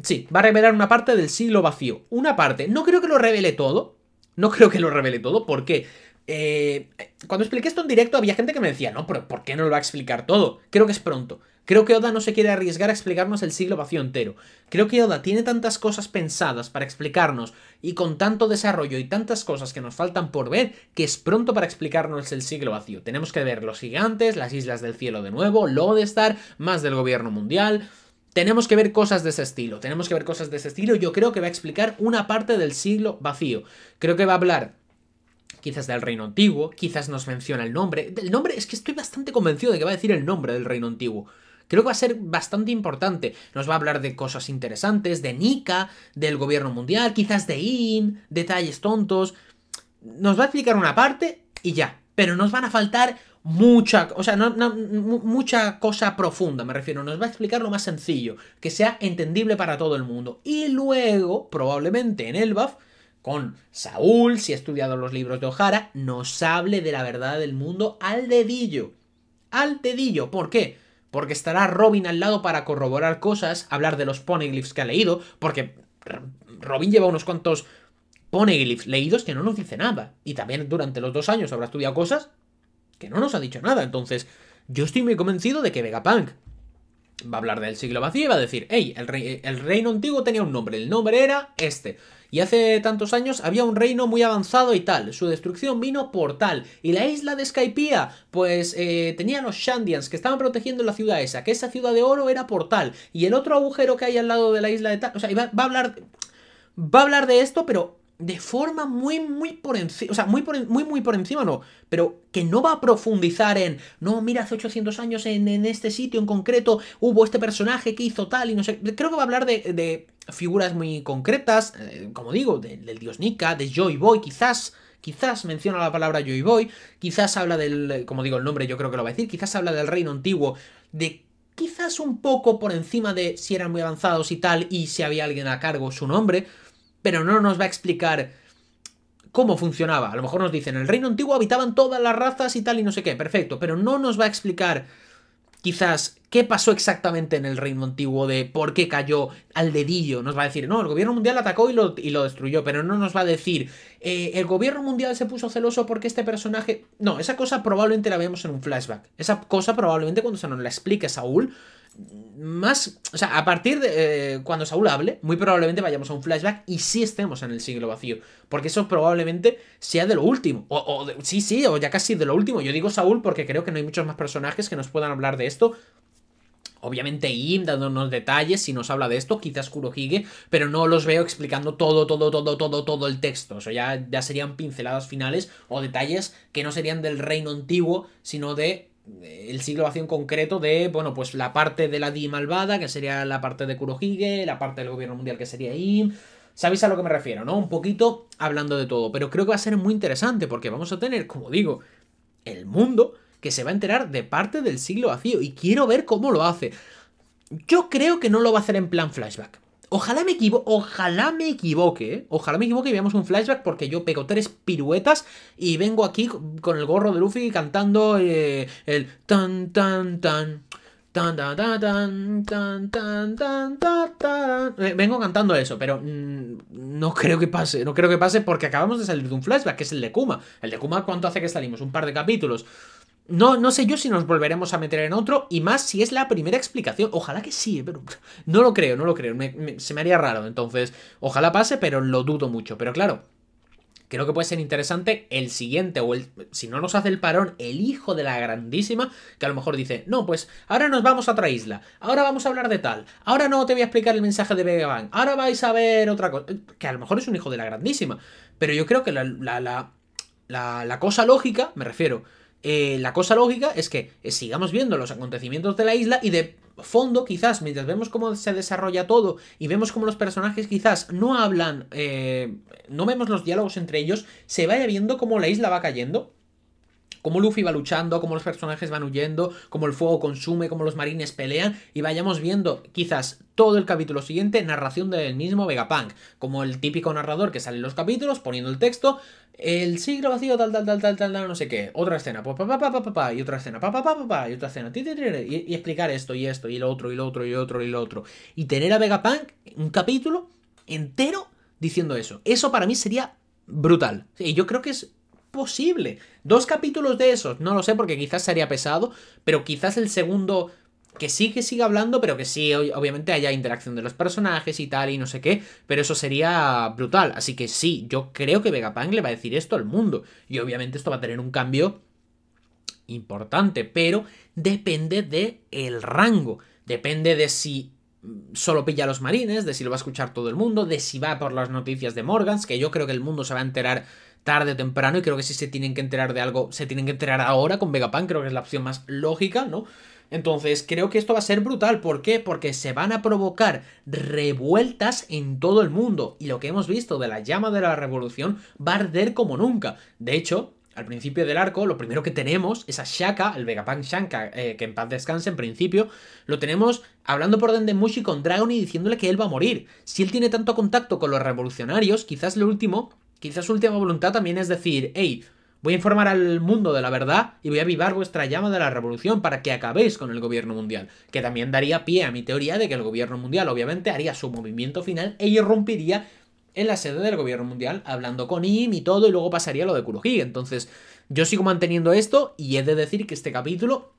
Sí, va a revelar una parte del siglo vacío. Una parte. No creo que lo revele todo. No creo que lo revele todo porque... Eh, cuando expliqué esto en directo había gente que me decía, no, pero ¿por qué no lo va a explicar todo? Creo que es pronto. Creo que Oda no se quiere arriesgar a explicarnos el siglo vacío entero. Creo que Oda tiene tantas cosas pensadas para explicarnos y con tanto desarrollo y tantas cosas que nos faltan por ver que es pronto para explicarnos el siglo vacío. Tenemos que ver los gigantes, las islas del cielo de nuevo, Lodestar, más del gobierno mundial... Tenemos que ver cosas de ese estilo, tenemos que ver cosas de ese estilo. Yo creo que va a explicar una parte del siglo vacío. Creo que va a hablar... quizás del Reino Antiguo, quizás nos menciona el nombre. El nombre, es que estoy bastante convencido de que va a decir el nombre del Reino Antiguo. Creo que va a ser bastante importante. Nos va a hablar de cosas interesantes, de Nika, del gobierno mundial, quizás de Im, detalles tontos. Nos va a explicar una parte y ya. Pero nos van a faltar mucha... O sea, no, no, mucha cosa profunda, me refiero. Nos va a explicar lo más sencillo, que sea entendible para todo el mundo. Y luego, probablemente en Elbaf... con Saúl, si ha estudiado los libros de O'Hara, nos hable de la verdad del mundo al dedillo. Al dedillo. ¿Por qué? Porque estará Robin al lado para corroborar cosas, hablar de los poneglyphs que ha leído, porque Robin lleva unos cuantos poneglyphs leídos que no nos dice nada. Y también durante los dos años habrá estudiado cosas que no nos ha dicho nada. Entonces, yo estoy muy convencido de que Vegapunk va a hablar del siglo vacío y va a decir, hey, el, rey, el reino antiguo tenía un nombre, el nombre era este. Y hace tantos años había un reino muy avanzado y tal, su destrucción vino por tal. Y la isla de Skypiea, pues eh, tenía los Shandians que estaban protegiendo la ciudad esa, que esa ciudad de oro era por tal. Y el otro agujero que hay al lado de la isla de tal, o sea, va, va a hablar, va a hablar de esto, pero de forma muy, muy por encima, o sea, muy, por, muy, muy por encima no, pero que no va a profundizar en, no, mira, hace ochocientos años en, en este sitio en concreto hubo este personaje que hizo tal y no sé, creo que va a hablar de, de figuras muy concretas, eh, como digo, de, del dios Nika, de Joy Boy, quizás, quizás menciona la palabra Joy Boy, quizás habla del, como digo, el nombre yo creo que lo va a decir, quizás habla del reino antiguo, de... quizás un poco por encima de si eran muy avanzados y tal, y si había alguien a cargo su nombre... Pero no nos va a explicar cómo funcionaba. A lo mejor nos dicen, en el reino antiguo habitaban todas las razas y tal y no sé qué. Perfecto, pero no nos va a explicar quizás qué pasó exactamente en el reino antiguo, de por qué cayó al dedillo. Nos va a decir, no, el gobierno mundial atacó y lo, y lo destruyó, pero no nos va a decir, eh, el gobierno mundial se puso celoso porque este personaje... No, esa cosa probablemente la vemos en un flashback. Esa cosa probablemente cuando se nos la explique Saúl... Más, o sea, a partir de eh, cuando Saúl hable, muy probablemente vayamos a un flashback y sí estemos en el siglo vacío, porque eso probablemente sea de lo último, o, o de, sí, sí, o ya casi de lo último. Yo digo Saúl porque creo que no hay muchos más personajes que nos puedan hablar de esto. Obviamente Im dándonos detalles si nos habla de esto, quizás Kurohige, pero no los veo explicando todo, todo, todo, todo, todo el texto. O sea, ya, ya serían pinceladas finales o detalles que no serían del reino antiguo, sino de... el siglo vacío en concreto, de, bueno, pues la parte de la Di malvada, que sería la parte de Kurohige, la parte del gobierno mundial, que sería Im. Sabéis a lo que me refiero, ¿no? Un poquito hablando de todo, pero creo que va a ser muy interesante porque vamos a tener, como digo, el mundo que se va a enterar de parte del siglo vacío y quiero ver cómo lo hace. Yo creo que no lo va a hacer en plan flashback. Ojalá me equivoque, ojalá me equivoque, ¿eh? Ojalá me equivoque y veamos un flashback, porque yo pego tres piruetas y vengo aquí con el gorro de Luffy cantando eh, el tan tan tan tan tan tan tan tan tan tan tan. Vengo cantando eso, pero mmm, no creo que pase, no creo que pase porque acabamos de salir de un flashback, que es el de Kuma. El de Kuma, ¿cuánto hace que salimos? Un par de capítulos. No, no sé yo si nos volveremos a meter en otro, y más si es la primera explicación. Ojalá que sí, pero no lo creo, no lo creo. Me, me, se me haría raro, entonces ojalá pase, pero lo dudo mucho. Pero claro, creo que puede ser interesante el siguiente, o el, si no nos hace el parón, el hijo de la grandísima, que a lo mejor dice, no, pues ahora nos vamos a otra isla, ahora vamos a hablar de tal, ahora no te voy a explicar el mensaje de Vegapunk, ahora vais a ver otra cosa, que a lo mejor es un hijo de la grandísima. Pero yo creo que la, la, la, la, la cosa lógica, me refiero... Eh, la cosa lógica es que sigamos viendo los acontecimientos de la isla y de fondo, quizás, mientras vemos cómo se desarrolla todo y vemos cómo los personajes quizás no hablan, eh, no vemos los diálogos entre ellos, se vaya viendo cómo la isla va cayendo, cómo Luffy va luchando, cómo los personajes van huyendo, cómo el fuego consume, cómo los marines pelean, y vayamos viendo quizás todo el capítulo siguiente, narración del mismo Vegapunk, como el típico narrador que sale en los capítulos, poniendo el texto, el siglo vacío, tal, tal, tal, tal, tal, tal, no sé qué, otra escena, pa, pa, pa, pa, pa, pa, y otra escena, pa, pa, pa, pa, pa, y otra escena, ti, ti, ti, y, y explicar esto, y esto, y lo otro, y lo otro, y lo otro, y lo otro, y tener a Vegapunk un capítulo entero diciendo eso. Eso para mí sería brutal, y yo creo que es posible. Dos capítulos de esos, no lo sé, porque quizás sería pesado, pero quizás el segundo, que sí que siga hablando, pero que sí, obviamente haya interacción de los personajes y tal, y no sé qué, pero eso sería brutal. Así que sí, yo creo que Vegapunk le va a decir esto al mundo, y obviamente esto va a tener un cambio importante, pero depende de el rango, depende de si solo pilla a los marines, de si lo va a escuchar todo el mundo, de si va por las noticias de Morgans, que yo creo que el mundo se va a enterar tarde o temprano, y creo que si se tienen que enterar de algo, se tienen que enterar ahora con Vegapunk, creo que es la opción más lógica, ¿no? Entonces creo que esto va a ser brutal. ¿Por qué? Porque se van a provocar revueltas en todo el mundo, y lo que hemos visto de la llama de la revolución va a arder como nunca. De hecho, al principio del arco, lo primero que tenemos es a Shaka, el Vegapunk Shanka, eh, que en paz descanse en principio, lo tenemos hablando por Dendemushi con Dragon y diciéndole que él va a morir. Si él tiene tanto contacto con los revolucionarios, quizás lo último, quizás su última voluntad también es decir, hey, voy a informar al mundo de la verdad y voy a avivar vuestra llama de la revolución para que acabéis con el gobierno mundial. Que también daría pie a mi teoría de que el gobierno mundial obviamente haría su movimiento final e irrumpiría en la sede del gobierno mundial, hablando con Im y todo, y luego pasaría lo de Kurohige. Entonces, yo sigo manteniendo esto, y he de decir que este capítulo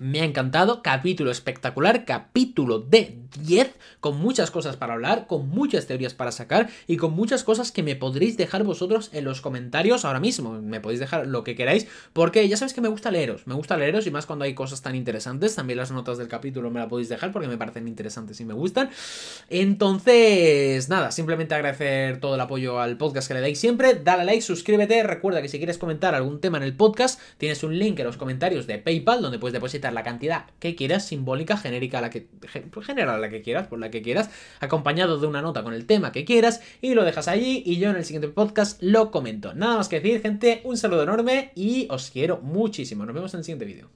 me ha encantado, capítulo espectacular, capítulo de diez, con muchas cosas para hablar, con muchas teorías para sacar, y con muchas cosas que me podréis dejar vosotros en los comentarios ahora mismo. Me podéis dejar lo que queráis, porque ya sabéis que me gusta leeros, me gusta leeros, y más cuando hay cosas tan interesantes. También las notas del capítulo me las podéis dejar, porque me parecen interesantes y me gustan. Entonces, nada, simplemente agradecer todo el apoyo al podcast que le dais siempre, dale a like, suscríbete, recuerda que si quieres comentar algún tema en el podcast, tienes un link en los comentarios de PayPal, donde puedes depositar la cantidad que quieras, simbólica, genérica, la que general, la que quieras, por la que quieras, acompañado de una nota con el tema que quieras, y lo dejas allí, y yo en el siguiente podcast lo comento. Nada más que decir, gente, un saludo enorme y os quiero muchísimo. Nos vemos en el siguiente vídeo.